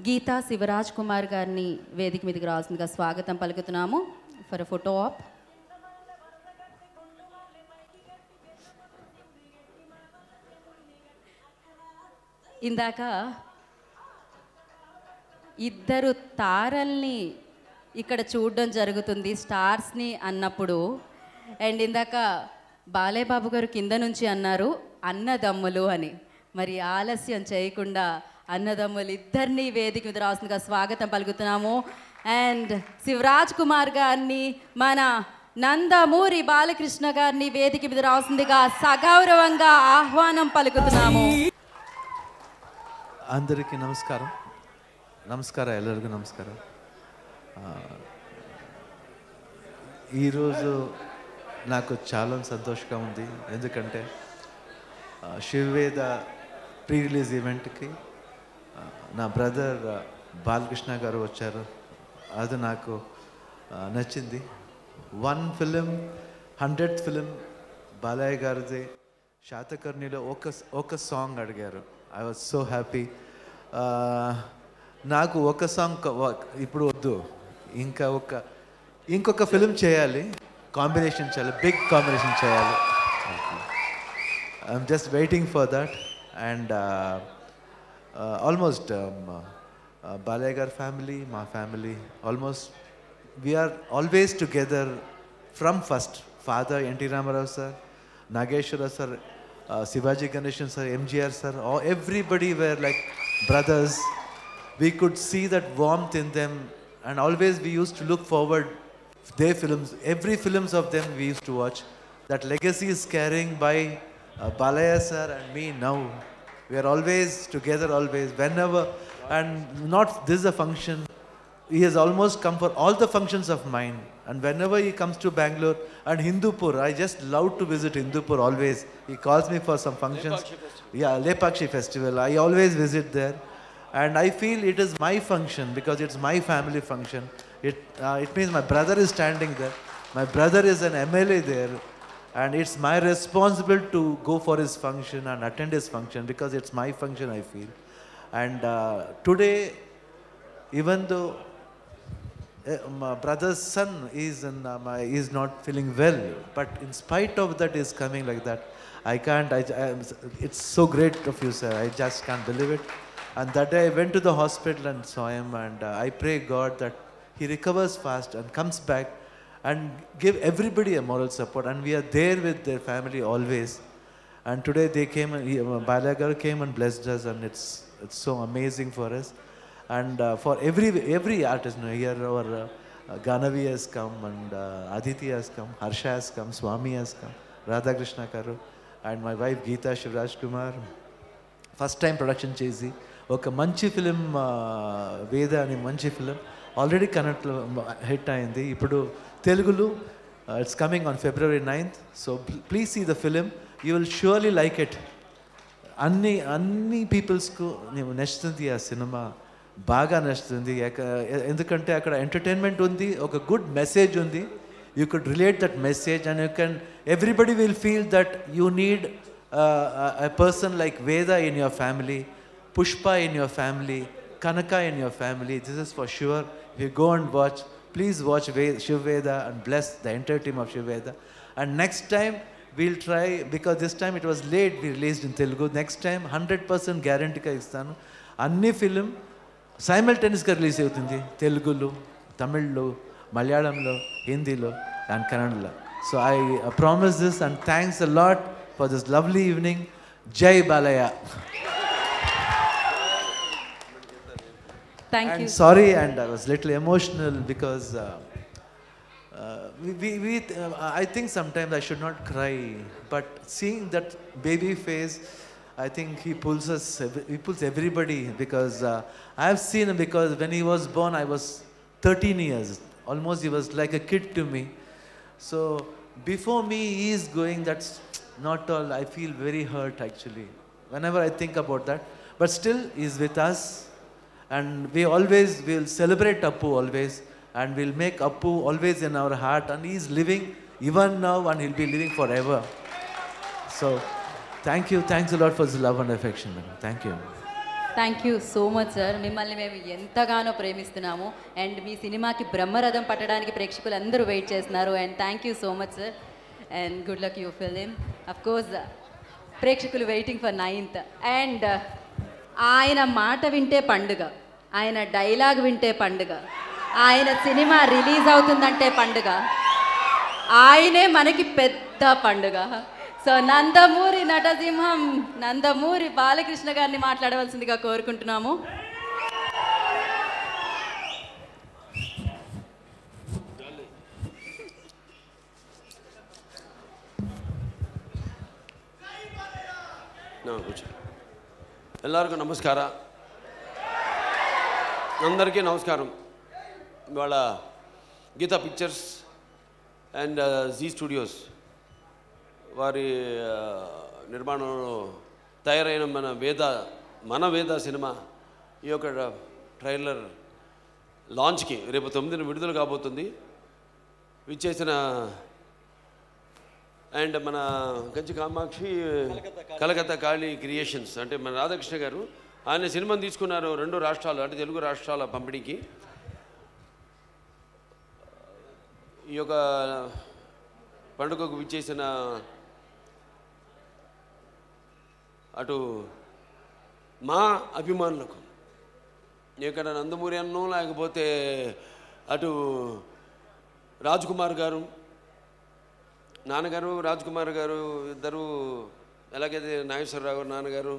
Geeta Sivaraj Kumar Garni, Vedika Rasnaga Swagatam Palkutunamu for a photo op. ఇందాక ఇద్దరు తారల్ని ఇక్కడ చూడడం జరుగుతుంది, స్టార్స్ని అన్నప్పుడు. And ఇందాక బాలయ్య బాబు గారు కింద నుంచి అన్నారు అన్నదమ్ములు అని. మరి ఆలస్యం చేయకుండా అన్నదమ్ములు ఇద్దరినీ వేదిక మీద రాస్తుందిగా స్వాగతం పలుకుతున్నాము. అండ్ శివరాజ్ కుమార్ గారిని మన నందమూరి బాలకృష్ణ గారిని వేదిక మీద రాస్తుందిగా సగౌరవంగా ఆహ్వానం పలుకుతున్నాము. అందరికీ నమస్కారం. నమస్కార ఎల్లరిగూ నమస్కార. ఈరోజు నాకు చాలా సంతోషంగా ఉంది, ఎందుకంటే శివవేద ప్రీ రిలీజ్ ఈవెంట్కి నా బ్రదర్ బాలకృష్ణ గారు వచ్చారు. అది నాకు నచ్చింది. One film, hundred film Balayya గారిది. శాతకర్ణిలో ఒక ఒక సాంగ్ అడిగారు. I was so happy. నాకు ఒక సాంగ్ ఇప్పుడు వద్దు, ఇంకా ఒక ఇంకొక ఫిలిం చేయాలి, కాంబినేషన్ చేయాలి, బిగ్ కాంబినేషన్ చేయాలి. I'm just waiting for that. And almost Balayya గారి ఫ్యామిలీ, మా family, almost we're always together from first. Father NT Rama Rao sir, Nageswara Rao sir, Uh, Sivaji Ganeshan sir, M G R sir, all, everybody were like brothers. We could see that warmth in them, and always we used to look forward their films. Every films of them we used to watch. That legacy is carrying by uh, Balayya sir and me now. We are always together, always, whenever, and not this is a function. He has almost come for all the functions of mind. And whenever he comes to Bangalore and Hindupur, I just love to visit Hindupur always. He calls me for some functions. Lepakshi Festival. Yeah, Lepakshi Festival. I always visit there. And I feel it is my function because it's my family function. It, uh, it means my brother is standing there. My brother is an M L A there. And it's my responsibility to go for his function and attend his function because it's my function, I feel. And uh, today, even though uh, my brother's son is, in, uh, my, is not feeling well, but in spite of that, he's coming like that. I can't, I, I, it's so great of you, sir. I just can't believe it. And that day, I went to the hospital and saw him, and uh, I pray God that he recovers fast and comes back and give everybody a moral support. And we are there with their family always. And today they came, and uh, Balagar came and blessed us, and it's, it's so amazing for us. And uh, for every every artist, you know, here our uh, uh, Ganavi has come, and uh, Aditi has come, Harsha has come, Swami has come, Radha Krishna Karu, and my wife Geeta Shivraj Kumar. First time production chesi. Okay, Manchi film, uh, Veda and Manchi film, already Kannada hit ayindi. Ipudu Telugu, uh, it's coming on February ninth. So please see the film. You will surely like it. Anni anni people's ku neevu nestundi aa cinema baga nestundi endukante akada entertainment undi, oka good message undi. You could relate that message and you can, everybody will feel that you need uh, a person like Veda in your family, Pushpa in your family, Kanaka in your family. This is for sure. If you go and watch, please watch Shiv Veda and bless the entire team of Shiv Veda. And next time we'll try, because this time it was late, we released in Telugu. Next time, one hundred percent guarantee ka istanu. Anni film simultaneously release avutundi. Telugu lo, Tamil lo, Malayalam lo, Hindi lo, and Kannada lo. So I uh, promise this, and thanks a lot for this lovely evening. Jai Balaya. Thank and you. Sorry, and I was a little emotional because uh, Uh, we, we, uh, I think sometimes I should not cry, but seeing that baby face, I think he pulls us, he pulls everybody, because uh, I have seen him, because when he was born, I was thirteen years, almost he was like a kid to me. So before me, he is going, that's not all, I feel very hurt actually, whenever I think about that, but still he is with us, and we always will celebrate Appu always. And we'll make Appu always in our heart. And he's living even now, and he'll be living forever. So, thank you. Thanks a lot for this love and affection, madam. Thank you. Thank you so much, sir. Mimmalni memu entagano premistunnamu. And mee cinema ki brahmaradham pattadaniki prekshakulu andaru wait chestunnaru. And thank you so much, sir. And good luck your film. Of course, prekshakulu waiting for ninth. And ayana maata vinte panduga. Ayana dialogue vinte panduga. ఆయన cinema release అవుతుందంటే పండుగ, ఆయనే మనకి పెద్ద పండుగ. So Nandamuri నటసింహం, నందమూరి బాలకృష్ణ గారిని మాట్లాడవలసిందిగా కోరుకుంటున్నాము. ఎల్లరికీ నమస్కారం, అందరికీ నమస్కారం. ఇవాళ Geetha pictures and G studios వారి నిర్మాణంలో తయారైన మన వేద మన వేద సినిమా ఈ యొక్క ట్రైలర్ లాంచ్కి రేపు తొమ్మిదిన విడుదల కాబోతుంది. విచ్చేసిన అండ్ మన గంజి కామాక్షి కలకత్తా కాళీ క్రియేషన్స్ అంటే మన రాధాకృష్ణ గారు ఆయన సినిమాని తీసుకున్నారు రెండు రాష్ట్రాలు అంటే తెలుగు రాష్ట్రాల పంపిణీకి. ఈ యొక్క పండుగకు విచ్చేసిన అటు మా అభిమానులకు, ఇక్కడ నందమూరి అన్నో లేకపోతే అటు రాజ్ కుమార్ గారు, నాన్నగారు రాజ్ కుమార్ గారు ఇద్దరు, ఎలాగైతే నాగేశ్వరరావు గారు నాన్నగారు,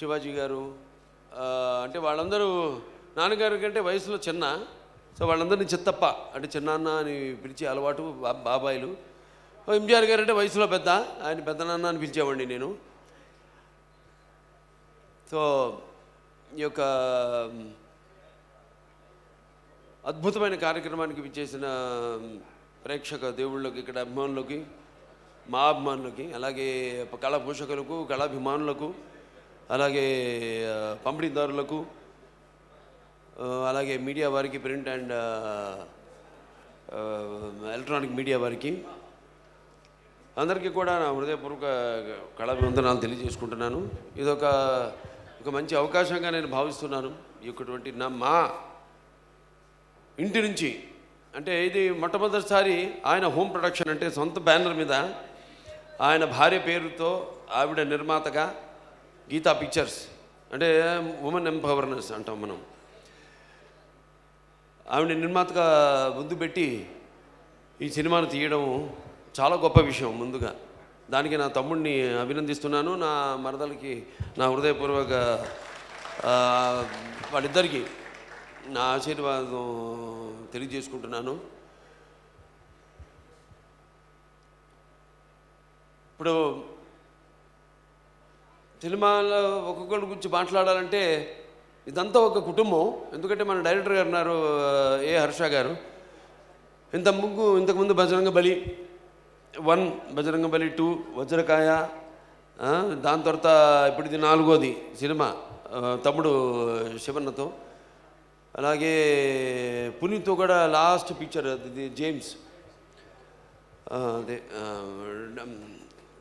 శివాజీ గారు, అంటే వాళ్ళందరూ నాన్నగారి కంటే వయసులో చిన్న, సో వాళ్ళందరినీ చిత్తప్ప అంటే చిన్నాన్న అని పిలిచి అలవాటు, బాబాయిలు. ఎంజీఆర్ గారు అంటే వయసులో పెద్ద, ఆయన పెద్ద నాన్న అని పిలిచేవాడిని నేను. సో ఈ యొక్క అద్భుతమైన కార్యక్రమానికి విచ్చేసిన ప్రేక్షక దేవుళ్ళకి, ఇక్కడ అభిమానులకి, మా అభిమానులకి, అలాగే కళా పోషకులకు, కళాభిమానులకు, అలాగే పంపిణీదారులకు, అలాగే మీడియా వారికి, ప్రింట్ అండ్ ఎలక్ట్రానిక్ మీడియా వారికి, అందరికీ కూడా నా హృదయపూర్వక కళాభివందనాలు తెలియజేసుకుంటున్నాను. ఇదొక ఒక మంచి అవకాశంగా నేను భావిస్తున్నాను. ఇటువంటి నా మా ఇంటి నుంచి, అంటే ఇది మొట్టమొదటిసారి ఆయన హోమ్ ప్రొడక్షన్, అంటే సొంత బ్యానర్ మీద ఆయన భార్య పేరుతో ఆవిడ నిర్మాతగా గీతా పిక్చర్స్, అంటే ఉమెన్ ఎంపవర్నెస్ అంటాం మనం, ఆవిడ నిర్మాతగా ముందు పెట్టి ఈ సినిమాను తీయడం చాలా గొప్ప విషయం. ముందుగా దానికి నా తమ్ముడిని అభినందిస్తున్నాను, నా మరదలకి నా హృదయపూర్వక వాళ్ళిద్దరికీ నా ఆశీర్వాదం తెలియజేసుకుంటున్నాను. ఇప్పుడు సినిమాలో ఒక్కొక్కరి గురించి మాట్లాడాలంటే ఇదంతా ఒక కుటుంబం. ఎందుకంటే మన డైరెక్టర్ గారు ఉన్నారు, ఏ హర్ష గారు. ఇంత ముందు ఇంతకుముందు బజరంగ బలి వన్, బజరంగ బలి టూ, వజ్రకాయ, దాని తర్వాత ఇప్పుడు ఇది నాలుగోది సినిమా తమ్ముడు శివన్నతో, అలాగే పునీత్తో కూడా లాస్ట్ పిక్చర్ అది జేమ్స్, అదే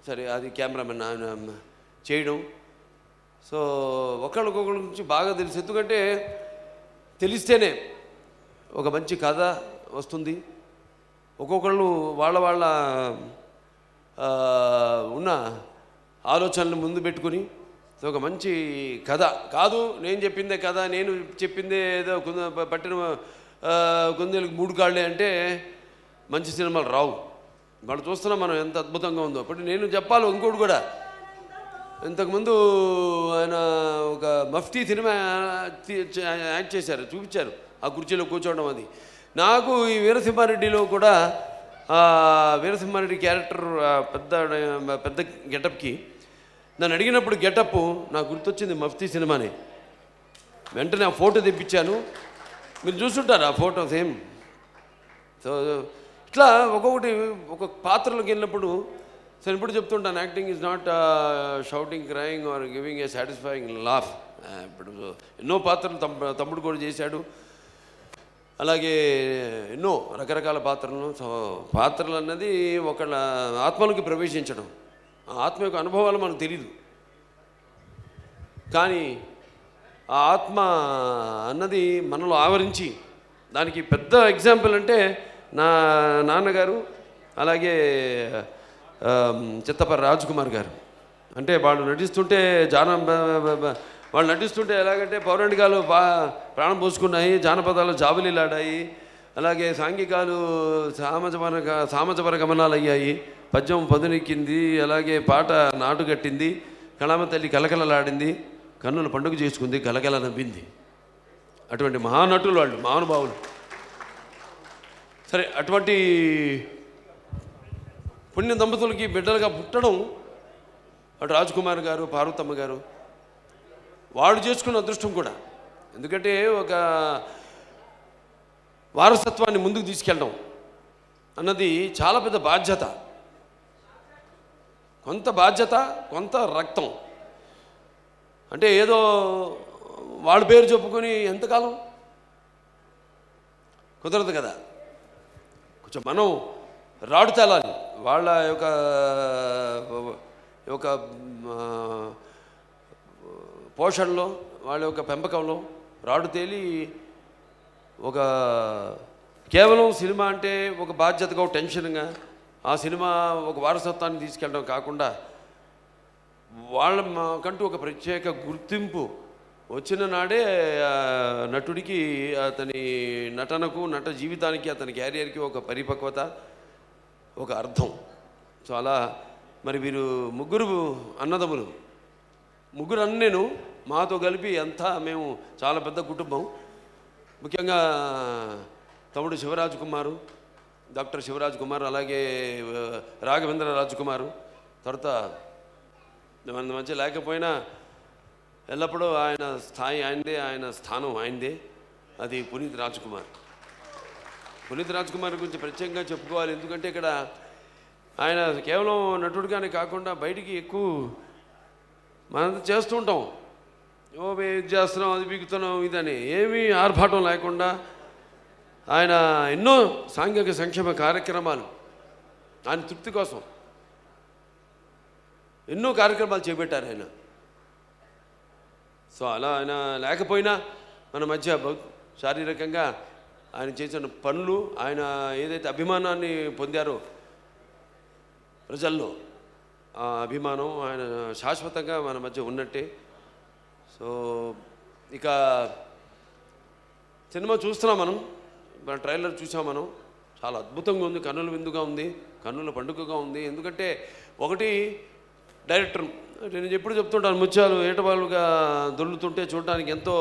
సరే అది కెమెరామెన్ ఆయన చేయడం. సో ఒకళ్ళొకొకళ్ళ గురించి బాగా తెలుసు. ఎందుకంటే తెలిస్తేనే ఒక మంచి కథ వస్తుంది. ఒక్కొక్కళ్ళు వాళ్ళ వాళ్ళ ఉన్న ఆలోచనలు ముందు పెట్టుకుని ఒక మంచి కథ కాదు, నేను చెప్పిందే కథ, నేను చెప్పిందే ఏదో పట్టిన కుందేలకు మూడు కాళ్ళే అంటే మంచి సినిమాలు రావు. వాళ్ళు చూస్తున్నాం మనం ఎంత అద్భుతంగా ఉందో. అప్పుడు నేను చెప్పాలి ఇంకోటి కూడా. ఇంతకుముందు ఆయన ఒక మఫ్టీ సినిమా యాక్ట్ చేశారు, చూపించారు ఆ కుర్చీలో కూర్చోవడం. అది నాకు ఈ వీరసింహారెడ్డిలో కూడా వీరసింహారెడ్డి క్యారెక్టర్ పెద్ద పెద్ద గెటప్కి నన్ను అడిగినప్పుడు గెటప్ నాకు గుర్తొచ్చింది మఫ్తీ సినిమానే. వెంటనే ఆ ఫోటో తెప్పించాను, మీరు చూస్తుంటారు ఆ ఫోటో సేమ్. సో ఇట్లా ఒక్కొక్కటి ఒక పాత్రలోకి వెళ్ళినప్పుడు, సో ఇప్పుడు చెప్తుంటాను, acting is not shouting, crying or giving a satisfying laugh. ఇప్పుడు ఎన్నో పాత్రలు తమ్ము తమ్ముడు కూడా చేశాడు, అలాగే ఎన్నో రకరకాల పాత్రలను. సో పాత్రలు అన్నది ఒకళ్ళ ఆత్మలోకి ప్రవేశించడం, ఆ ఆత్మ యొక్క అనుభవాలు మనకు తెలీదు, కానీ ఆ ఆత్మ అన్నది మనలో ఆవరించి, దానికి పెద్ద ఎగ్జాంపుల్ అంటే నా నాన్నగారు, అలాగే చిత్తపర రాజ్కుమార్ గారు. అంటే వాళ్ళు నటిస్తుంటే జానం వాళ్ళు నటిస్తుంటే ఎలాగంటే పౌరాణికాలు బా ప్రాణం పోసుకున్నాయి, జానపదాలు జాబులీలాడాయి, అలాగే సాంఘికాలు సామజపర సామజపర గమనాలు అయ్యాయి, పద్యం పదునెక్కింది, అలాగే పాట నాటుగట్టింది, కళామ తల్లి కలకలలాడింది, కన్నుల పండుగ చేసుకుంది, కలకల నవ్వింది. అటువంటి మహానటులు వాళ్ళు, మహానుభావులు. సరే, అటువంటి పుణ్య దంపతులకి బిడ్డలుగా పుట్టడం, అటు రాజ్కుమార్ గారు, పార్వతమ్మ గారు, వాడు చేసుకున్న అదృష్టం కూడా. ఎందుకంటే ఒక వారసత్వాన్ని ముందుకు తీసుకెళ్ళడం అన్నది చాలా పెద్ద బాధ్యత. కొంత బాధ్యత, కొంత రక్తం. అంటే ఏదో వాళ్ళ పేరు చెప్పుకొని ఎంతకాలం కుదరదు కదా. కొంచెం మనం రాడు తేలాలి, వాళ్ళ యొక్క యొక్క పోషణలో, వాళ్ళ యొక్క పెంపకంలో రాడు తేలి, ఒక కేవలం సినిమా అంటే ఒక బాధ్యతగా, ఒక టెన్షన్గా, ఆ సినిమా ఒక వారసత్వాన్ని తీసుకెళ్ళడం కాకుండా వాళ్ళ కంటూ ఒక ప్రత్యేక గుర్తింపు వచ్చిన నాడే నటుడికి, అతని నటనకు, నట జీవితానికి, అతని క్యారియర్కి ఒక పరిపక్వత, ఒక అర్థం. సో అలా మరి వీరు ముగ్గురు అన్నదమ్ములు, ముగ్గురు అన్నేను మాతో కలిపి అంతా మేము చాలా పెద్ద కుటుంబం. ముఖ్యంగా తమ్ముడు శివరాజ్ కుమారు, డాక్టర్ శివరాజ్ కుమార్, అలాగే రాఘవేంద్ర రాజ్ కుమారు, తర్వాత మన మంచి లేకపోయినా ఎల్లప్పుడూ ఆయన స్థాయి ఆయనదే, ఆయన స్థానం ఆయనదే, అది పునీత్ రాజ్ కుమార్. పునీత్ రాజ్ కుమార్ గురించి ప్రత్యేకంగా చెప్పుకోవాలి. ఎందుకంటే ఇక్కడ ఆయన కేవలం నటుడిగానే కాకుండా బయటికి ఎక్కువ మనం చేస్తూ ఉంటాం, ఓ ఇది చేస్తున్నాం, అది బిగుతున్నాం, ఇదని ఏమీ ఆర్భాటం లేకుండా ఆయన ఎన్నో సాంఘిక సంక్షేమ కార్యక్రమాలు ఆయన తృప్తి కోసం ఎన్నో కార్యక్రమాలు చేపట్టారు ఆయన. సో అలా ఆయన లేకపోయినా మన మధ్య శారీరకంగా ఆయన చేసిన పనులు, ఆయన ఏదైతే అభిమానాన్ని పొందారో ప్రజల్లో, ఆ అభిమానం ఆయన శాశ్వతంగా మన మధ్య ఉన్నట్టే. సో ఇక సినిమా చూస్తున్నాం మనం, మన ట్రైలర్ చూసాం మనం, చాలా అద్భుతంగా ఉంది, కన్నుల విందుగా ఉంది, కన్నుల పండుగగా ఉంది. ఎందుకంటే ఒకటి డైరెక్టర్, నేను ఎప్పుడు చెప్తుంటాను, ముత్యాలు ఏటవాళ్ళుగా దొర్లుతుంటే చూడడానికి ఎంతో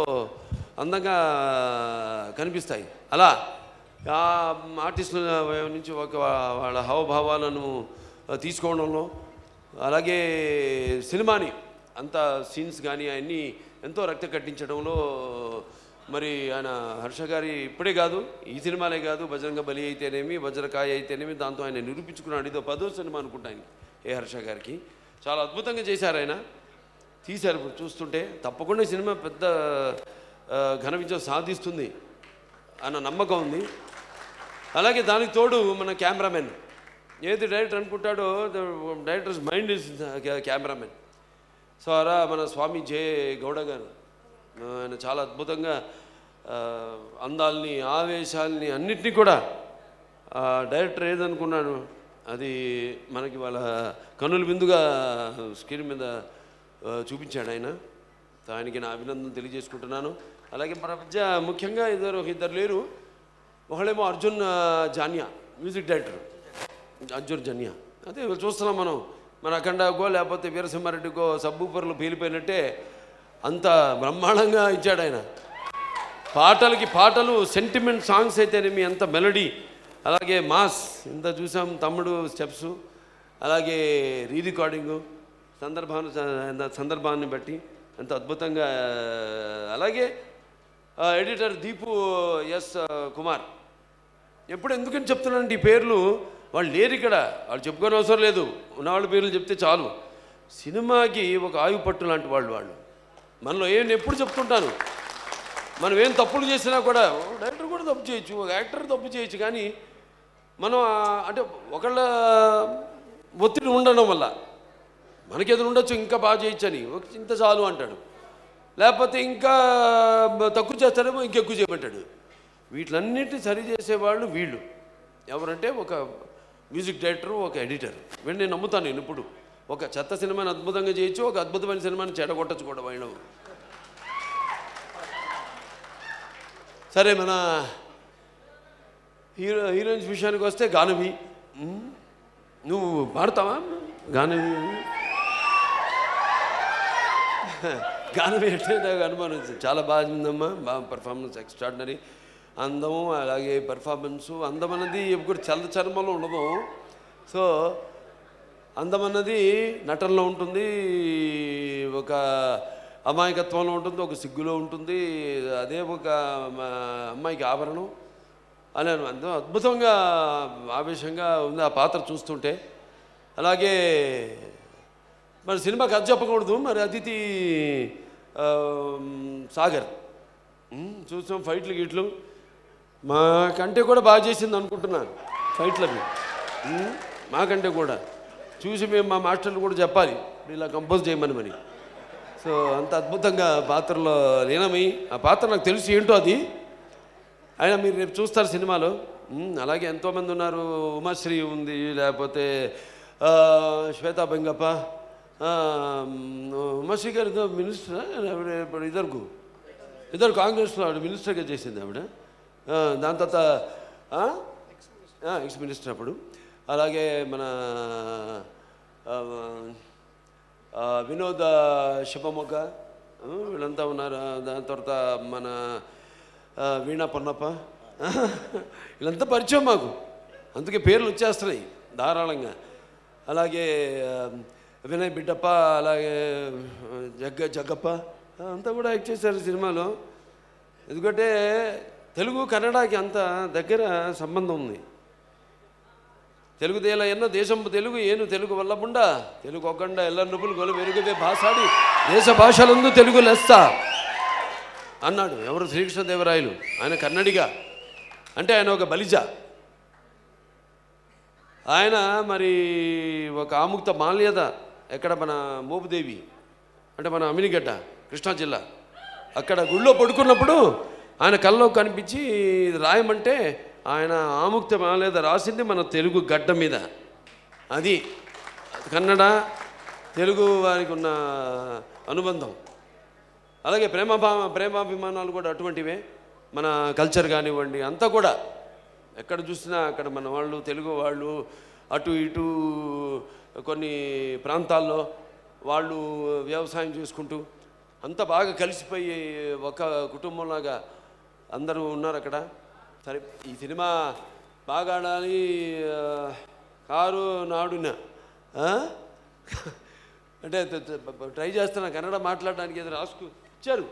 అందంగా కనిపిస్తాయి. అలా ఆ ఆర్టిస్టుల నుంచి ఒక వాళ్ళ హావభావాలను తీసుకోవడంలో, అలాగే సినిమాని అంత సీన్స్ కానీ అవన్నీ ఎంతో రక్త కట్టించడంలో మరి ఆయన హర్ష గారి ఇప్పుడే కాదు, ఈ సినిమాలే కాదు, బజరంగ బలి అయితేనేమి, వజ్రకాయ అయితేనేమి, దాంతో ఆయన నిరూపించుకున్నాడు. ఇదో పదో సినిమా అనుకుంటాను ఏ హర్ష గారికి, చాలా అద్భుతంగా చేశారు ఆయన, తీశారు. ఇప్పుడు చూస్తుంటే తప్పకుండా సినిమా పెద్ద ఘన విజయం సాధిస్తుంది అన్న నమ్మకం ఉంది. అలాగే దానికి తోడు మన కెమెరామెన్, ఏది డైరెక్టర్ అనుకుంటాడో director's mind is cameraman. So అలా మన స్వామి జే గౌడ గారు, ఆయన చాలా అద్భుతంగా అందాలని, ఆవేశాలని అన్నిటినీ కూడా డైరెక్టర్ ఏదనుకున్నాడు అది మనకి వాళ్ళ కన్నుల విందుగా స్క్రీన్ మీద చూపించాడు ఆయన. ఆయనకి నా అభినందన తెలియజేసుకుంటున్నాను. అలాగే మన మధ్య ముఖ్యంగా ఇద్దరు ఇద్దరు లేరు, ఒకళ్ళేమో అర్జున్ జాన్యా మ్యూజిక్ డైరెక్టర్, అర్జున్ జాన్యా అదే చూస్తున్నాం మనం, మన అఖండాకో లేకపోతే వీరసింహారెడ్డికో సబ్బూపర్లు పేలిపోయినట్టే అంత బ్రహ్మాండంగా ఇచ్చాడు ఆయన. పాటలకి పాటలు, సెంటిమెంట్ సాంగ్స్ అయితేనేమి ఎంత మెలడీ, అలాగే మాస్ ఇంత చూసాం, తమ్ముడు స్టెప్స్, అలాగే రీ రికార్డింగు సందర్భాను సందర్భాన్ని బట్టి ఎంత అద్భుతంగా. అలాగే ఎడిటర్ దీపు ఎస్ కుమార్, ఎప్పుడు ఎందుకని చెప్తున్నానంటే ఈ పేర్లు వాళ్ళు లేరు ఇక్కడ, వాళ్ళు చెప్పుకోని అవసరం లేదు, ఉన్నవాళ్ళ పేర్లు చెప్తే చాలు. సినిమాకి ఒక ఆయువు పట్టు లాంటి వాళ్ళు వాళ్ళు మనలో. ఏం ఎప్పుడు చెప్తుంటాను, మనం ఏం తప్పులు చేసినా కూడా, డైరెక్టర్ కూడా తప్పు చేయొచ్చు, ఒక యాక్టర్ తప్పు చేయొచ్చు, కానీ మనం అంటే ఒకళ్ళ ఒత్తిడి ఉండడం వల్ల మనకేదో ఉండొచ్చు, ఇంకా బాగా చేయొచ్చు అని ఇంత చాలు అంటాడు, లేకపోతే ఇంకా తక్కువ చేస్తాడేమో ఇంకెక్కువ చేయమంటాడు. వీటిలన్నిటి సరిచేసేవాళ్ళు వీళ్ళు ఎవరంటే ఒక మ్యూజిక్ డైరెక్టరు, ఒక ఎడిటర్. వీళ్ళు నేను నమ్ముతాను, నేను ఇప్పుడు ఒక చెత్త సినిమాని అద్భుతంగా చేయొచ్చు, ఒక అద్భుతమైన సినిమాని చెడగొట్టచ్చు కూడా వాళ్ళు. సరే మన హీరో హీరోయిన్స్ విషయానికి వస్తే గానవి, నువ్వు పాడతావా గానవి? గానవి అంటే నాకు అనుమానం వచ్చింది, చాలా బాగుందమ్మా, బాగా పర్ఫార్మెన్స్ ఎక్స్ట్రాడినరీ, అందము అలాగే పర్ఫార్మెన్సు. అందం అన్నది ఎప్పుడు చల్ల చర్మలో ఉండదు, సో అందం అన్నది నటనలో ఉంటుంది, ఒక అమాయకత్వంలో ఉంటుంది, ఒక సిగ్గులో ఉంటుంది, అదే ఒక అమ్మాయికి ఆభరణం అని అంత అద్భుతంగా ఆవేశంగా ఉంది ఆ పాత్ర చూస్తుంటే. అలాగే మరి సినిమా కథ చెప్పకూడదు, మరి అతిథి సాగర్ చూసాం, ఫైట్లు గిట్లు మా కంటే కూడా బాగా చేసింది అనుకుంటున్నాను, ఫైట్లవి మాకంటే కూడా చూసి మేము మా మాస్టర్లు కూడా చెప్పాలి ఇలా కంపోజ్ చేయమని మరి. సో అంత అద్భుతంగా పాత్రలో లీనమై, ఆ పాత్ర నాకు తెలుసు ఏంటో అది, అయినా మీరు రేపు చూస్తారు సినిమాలో. అలాగే ఎంతోమంది ఉన్నారు, ఉమాశ్రీ ఉంది, లేకపోతే శ్వేతా బెంగప్ప, ఉమాశ్రీ గారు ఏదో మినిస్టర్ ఇప్పుడు ఇద్దరు ఇద్దరు కాంగ్రెస్లో ఆవిడ మినిస్టర్గా చేసింది ఆవిడ, దాని తర్వాత ఎక్స్ మినిస్టర్ అప్పుడు. అలాగే మన వినోద శుభమొగ్గ వీళ్ళంతా ఉన్నారు, దాని తర్వాత మన వీణా పొన్నప్ప, వీళ్ళంతా పరిచయం మాకు, అందుకే పేర్లు వచ్చేస్తున్నాయి ధారాళంగా. అలాగే వినయ్ బిడ్డప్ప, అలాగే జగ్గ జగ్గప్ప అంతా కూడా యాక్ట్ చేశారు సినిమాలో. ఎందుకంటే తెలుగు కన్నడకి అంత దగ్గర సంబంధం ఉంది. తెలుగుదేల ఎన్న దేశం తెలుగు ఏను తెలుగు వల్లపుండా తెలుగు ఒగ్గండ ఎల్ల నృపులు గొలు వెరుగుదే భాషాడి దేశ భాషలందు తెలుగు లెస్స అన్నాడు ఎవరు శ్రీకృష్ణదేవరాయలు. ఆయన కన్నడిగా అంటే ఆయన ఒక బలిజ. ఆయన మరి ఒక ఆముక్త మాల్యద ఎక్కడ మన మోపుదేవి అంటే మన అమినిగడ్డ కృష్ణా జిల్లా అక్కడ గుళ్ళో పడుకున్నప్పుడు ఆయన కల్లో కనిపించి రాయమంటే ఆయన ఆముక్త మాల్యద రాసింది మన తెలుగు గడ్డ మీద. అది కన్నడ తెలుగు వారికి ఉన్న అనుబంధం. అలాగే ప్రేమ ప్రేమాభిమానాలు కూడా అటువంటివే. మన కల్చర్ కానివ్వండి అంతా కూడా ఎక్కడ చూసినా అక్కడ మన వాళ్ళు తెలుగు వాళ్ళు అటు ఇటు కొన్ని ప్రాంతాల్లో వాళ్ళు వ్యవసాయం చేసుకుంటూ అంత బాగా కలిసిపోయి ఒక కుటుంబంలాగా అందరూ ఉన్నారు అక్కడ. సరే ఈ సినిమా బాగా ఆడాలి కారు నాడున అంటే ట్రై చేస్తున్నా కన్నడ మాట్లాడడానికి ఏదో రాసుకు ఇచ్చారు.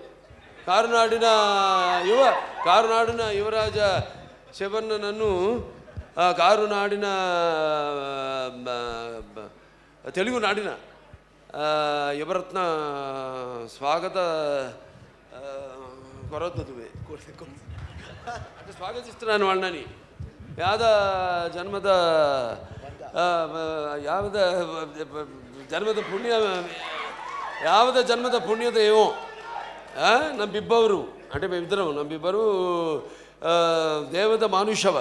కారునాడిన యువ కారునాడిన యువరాజ శివన్న నన్ను కారునాడిన తెలుగు నాడిన యువరత్న స్వాగత కొరతువే అంటే స్వాగతిస్తున్నాను వాళ్ళని. యాద జన్మద యావద జన్మದ పుణ్ಯ యావద జన్మದ పుణ్యత ఏమో ನಂಬಿಬ್ಬರು ಅಂಟೆ ಮೇಮಿಬ್ಬರು ನಂಬಿಬ್ಬರು ದೇವದ ಮಾನುಷವ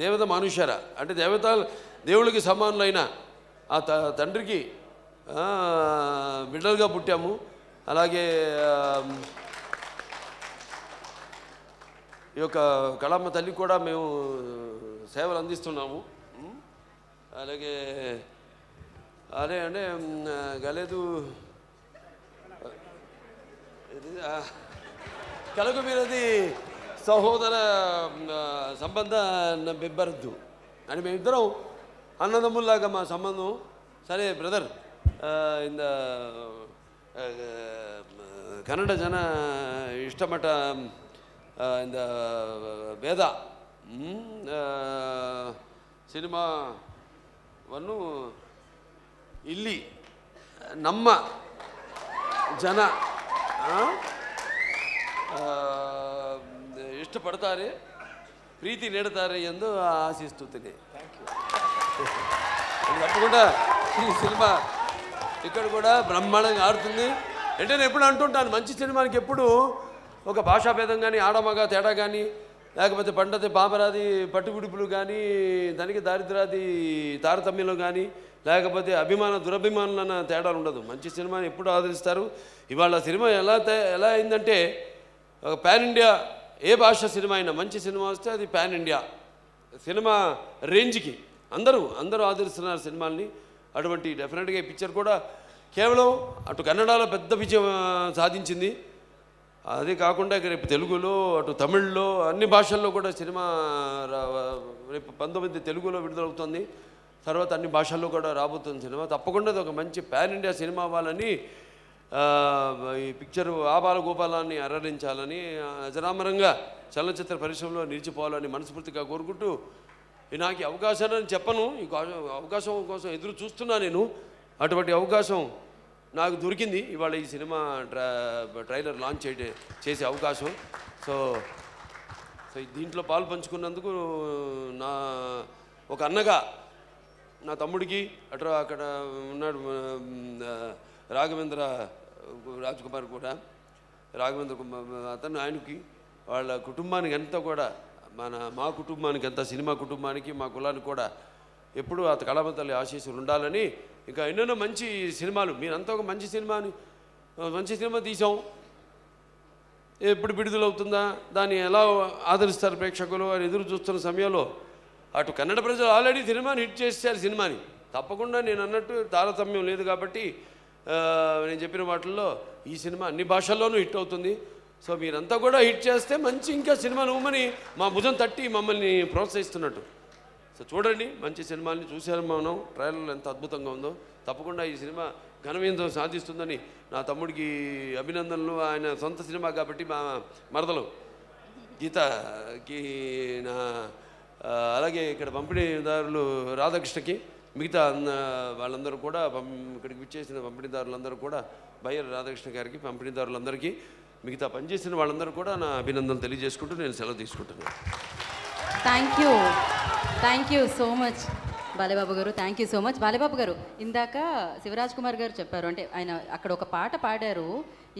ದೇವದ ಮಾನುಷರ అంటే దేవతలు దేవుడికి సమానులైన ఆ తండ్రికి బిడ్డలుగా పుట్టాము. అలాగే ఈ యొక్క కళమ్మ తల్లి కూడా మేము సేవలు అందిస్తున్నాము. అలాగే అదే అంటే గలేదు ಕಲಗು ಮೀರದಿ ಸಹೋದರ ಸಂಬಂಧ ನಮ್ಮಿಬ್ಬರದ್ದು అని మేమిద్దరం అన్నదమ్ముల్లాగా మా సంబంధం. సరే బ్రదర్ ಇಂದ ಕನ್ನಡ ಜನ ಇಷ್ಟಮಟ್ಟ ಇಂದ ವೇದ ಸಿನಿಮಾವನ್ನು ಇಲ್ಲಿ ನಮ್ಮ ಜನ ಇಷ್ಟಪಡ್ತಾರೆ ಪ್ರೀತಿ ನೀಡುತ್ತಾರೆ ಎಂದು ಆಶಿಸುತ್ತೇನೆ. తప్పకుండా ఈ సినిమా ఇక్కడ కూడా బ్రహ్మాండంగా ఆడుతుంది అంటే నేను ఎప్పుడు అంటుంటాను మంచి సినిమాకి ఎప్పుడు ఒక భాషాభేదం కానీ ఆడమగా తేడా కానీ లేకపోతే పండది బాబరాది పట్టుబిడుపులు కానీ దానికి దారిద్రాది తారతమ్యంలో కానీ లేకపోతే అభిమాన దురభిమానులన్న తేడాలు ఉండదు. మంచి సినిమాని ఎప్పుడు ఆదరిస్తారు. ఇవాళ సినిమా ఎలా ఎలా అయిందంటే ఒక ప్యాన్ ఇండియా ఏ భాష సినిమా అయినా మంచి సినిమా వస్తే అది ప్యాన్ ఇండియా సినిమా రేంజ్కి అందరూ అందరూ ఆదరిస్తున్నారు సినిమాల్ని. అటువంటి డెఫినెట్గా ఈ పిక్చర్ కూడా కేవలం అటు కన్నడలో పెద్ద విజయం సాధించింది. అదే కాకుండా రేపు తెలుగులో అటు తమిళ్లో అన్ని భాషల్లో కూడా సినిమా రేపు పంతొమ్మిది తెలుగులో విడుదలవుతుంది. తర్వాత అన్ని భాషల్లో కూడా రాబోతుంది సినిమా. తప్పకుండా అది ఒక మంచి ప్యాన్ ఇండియా సినిమా అవ్వాలని ఈ పిక్చర్ ఆబాల గోపాలాన్ని అరరించాలని అజరామరంగా చలనచిత్ర పరిశ్రమలో నిలిచిపోవాలని మనస్ఫూర్తిగా కోరుకుంటూ నాకు ఈ అవకాశాన్ని చెప్పను ఈ అవకాశం కోసం ఎదురు చూస్తున్నా నేను. అటువంటి అవకాశం నాకు దొరికింది ఇవాళ ఈ సినిమా ట్రా ట్రైలర్ లాంచ్ చేయ చేసే అవకాశం. సో సో దీంట్లో పాలు పంచుకున్నందుకు నా ఒక అన్నగా నా తమ్ముడికి అటు అక్కడ ఉన్నాడు రాఘవేంద్ర రాజ్కుమార్ కూడా రాఘవేంద్ర కుమార్ అతను ఆయనకి వాళ్ళ కుటుంబానికి అంతా కూడా మన మా కుటుంబానికి అంతా సినిమా కుటుంబానికి మా కులానికి కూడా ఎప్పుడూ ఆ కళామంతల్లి ఆశీస్సులు ఉండాలని ఇంకా ఎన్నెన్నో మంచి సినిమాలు మీరంతా ఒక మంచి సినిమాని మంచి సినిమా తీసాం ఎప్పుడు విడుదలవుతుందా దాన్ని ఎలా ఆదరిస్తారు ప్రేక్షకులు అని ఎదురు చూస్తున్న సమయంలో అటు కన్నడ ప్రజలు ఆల్రెడీ సినిమాని హిట్ చేశారు. సినిమాని తప్పకుండా నేను అన్నట్టు తారతమ్యం లేదు కాబట్టి నేను చెప్పిన వాటిల్లో ఈ సినిమా అన్ని భాషల్లోనూ హిట్ అవుతుంది. సో మీరంతా కూడా హిట్ చేస్తే మంచి ఇంకా సినిమా నువ్వని మా భుజం తట్టి మమ్మల్ని ప్రోత్సహిస్తున్నట్టు. సో చూడండి మంచి సినిమాని చూశారు మనం ట్రైలర్లు ఎంత అద్భుతంగా ఉందో. తప్పకుండా ఈ సినిమా ఘనమేందో సాధిస్తుందని నా తమ్ముడికి అభినందనలు. ఆయన సొంత సినిమా కాబట్టి మా మరదలు గీత కి నా అలాగే ఇక్కడ పంపిణీదారులు రాధాకృష్ణకి మిగతా వాళ్ళందరూ కూడా ఇక్కడికి విచ్చేసిన పంపిణీదారులందరూ కూడా బయ్యర్ రాధాకృష్ణ గారికి పంపిణీదారులందరికీ మిగతా పనిచేసిన వాళ్ళందరూ కూడా నా అభినందనలు తెలియజేసుకుంటూ నేను సెలవు తీసుకుంటున్నాను. Thank you thank you so much Balebabu గారు. Thank you so much Balebabu గారు. ఇందాక శివరాజ్ కుమార్ గారు చెప్పారు, అంటే ఆయన అక్కడ ఒక పాట పాడారు.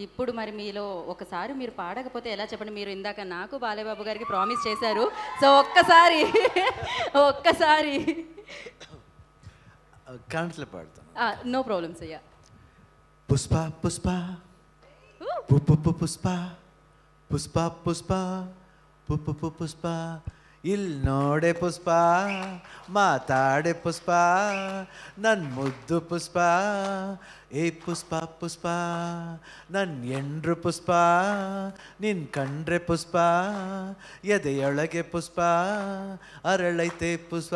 ఇప్పుడు మరి మీలో ఒకసారి మీరు పాడకపోతే ఎలా చెప్పండి? మీరు ఇందాక నాకు బాలేబాబు గారికి ప్రామిస్ చేశారు, సో ఒక్కసారి ఒక్కసారి కరెంట్లో పాడతాను. నో ప్రాబ్లమ్ సయ్యా. పుష్ప పుష్ప పుప్పు పుష్ప పుష్ప పుష్ప పుప్పు పుష్ప ಇಲ್ಲಿ ನೋಡೆ ಪುಷ್ಪ ಮಾತಾಡೆ ಪುಷ್ಪ ನನ್ನ ಮುದ್ದು ಪುಷ್ಪ ಏ ಪುಷ್ಪ ಪುಷ್ಪ ನನ್ನ ಎಂಡ್ರು ಪುಷ್ಪ ನಿನ್ನ ಕಂಡ್ರೆ ಪುಷ್ಪ ಎದೆಯೊಳಗೆ ಪುಷ್ಪ ಅರಳೈತೆ ಪುಷ್ಪ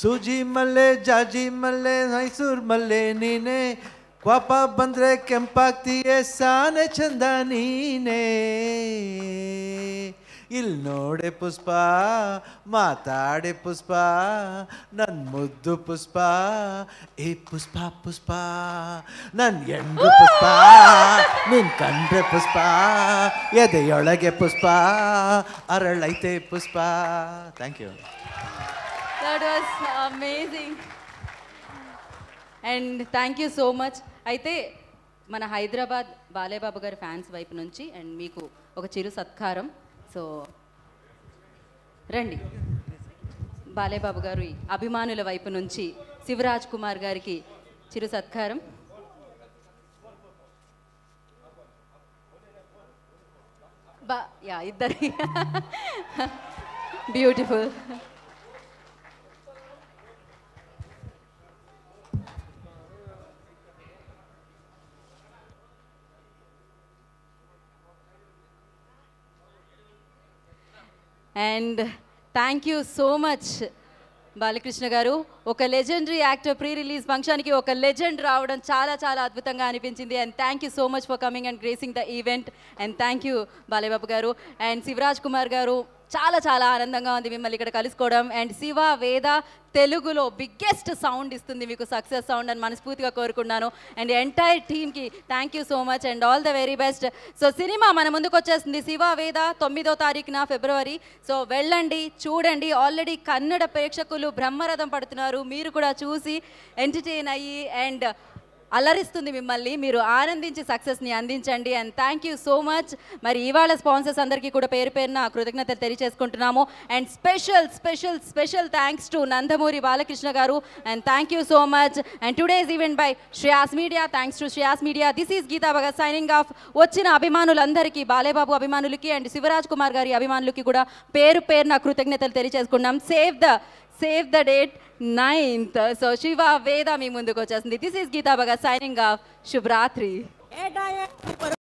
ಸೂಜಿ ಮಲ್ಲೆ ಜಾಜಿ ಮಲ್ಲೆ ಮೈಸೂರು ಮಲ್ಲೆ ನೀನೆ ಕ್ವಾಪ ಬಂದರೆ ಕೆಂಪಾಗ್ತೀಯೇ ಸಾನೆ ಚಂದ ನೀನೆ ಇಲ್ಲಿ ನೋಡೆ ಪುಷ್ಪ ಮಾತಾಡೆ ಪುಷ್ಪ ನನ್ನ ಮುದ್ದು ಪುಷ್ಪ ಏ ಪುಷ್ಪ ಪುಷ್ಪ ನನ್ನ ಎಂಡು ಪುಷ್ಪ ನಿನ್ನ ಕಂಡ್ರೆ ಪುಷ್ಪ ಎದೆಯೊಳಗೆ ಪುಷ್ಪ ಅರಳೈತೆ ಪುಷ್ಪ. Thank you. That was amazing. And thank you so much. అయితే మన హైదరాబాద్ బాలేబాబు గారి ఫ్యాన్స్ వైపు నుంచి అండ్ మీకు ఒక చిరు సత్కారం. సో రండి బాలేబాబు గారి అభిమానుల వైపు నుంచి శివరాజ్ కుమార్ గారికి చిరు సత్కారం. బా యా ఇద్దరి beautiful. And thank you so much Balakrishna గారు. ఒక లెజెండరీ యాక్టర్ ప్రీ రిలీజ్ ఫంక్షన్కి ఒక లెజెండ్ రావడం చాలా చాలా అద్భుతంగా అనిపించింది. And thank you so much for coming and gracing the event. And thank you Balebabu గారు. అండ్ శివరాజ్ కుమార్ గారు, చాలా చాలా ఆనందంగా ఉంది మిమ్మల్ని ఇక్కడ కలుసుకోవడం. అండ్ శివ వేద తెలుగులో బిగ్గెస్ట్ సౌండ్ ఇస్తుంది మీకు సక్సెస్ సౌండ్ అని మనస్ఫూర్తిగా కోరుకున్నాను. అండ్ ఎంటైర్ టీమ్కి thank you so much and all the very best. So cinema మన ముందుకు వచ్చేస్తుంది శివ వేద తొమ్మిదో తారీఖున ఫిబ్రవరి. సో వెళ్ళండి చూడండి. ఆల్రెడీ కన్నడ ప్రేక్షకులు బ్రహ్మరథం పడుతున్నారు. మీరు కూడా చూసి ఎంటర్టైన్ అయ్యి అండ్ అలరిస్తుంది మిమ్మల్ని. మీరు ఆనందించి సక్సెస్ని అందించండి. And thank you so much. మరి ఇవాళ స్పాన్సర్స్ అందరికీ కూడా పేరు పేరున కృతజ్ఞతలు తెలియజేసుకుంటున్నాము. And special special special thanks to Nandamuri Balakrishna గారు. And thank you so much. And today's event by Shreyas Media. Thanks to Shreyas Media. This is Geetha Bhagat signing off. వచ్చిన అభిమానులందరికీ, బాలేబాబు అభిమానులకి అండ్ శివరాజ్ కుమార్ గారి అభిమానులకి కూడా పేరు పేరున కృతజ్ఞతలు తెలియజేసుకున్నాం. Save the save the date ninth. So Shiva Veda మీ ముందుకు వచ్చేసింది. This is Geetha Bhagat signing off. శుభరాత్రి.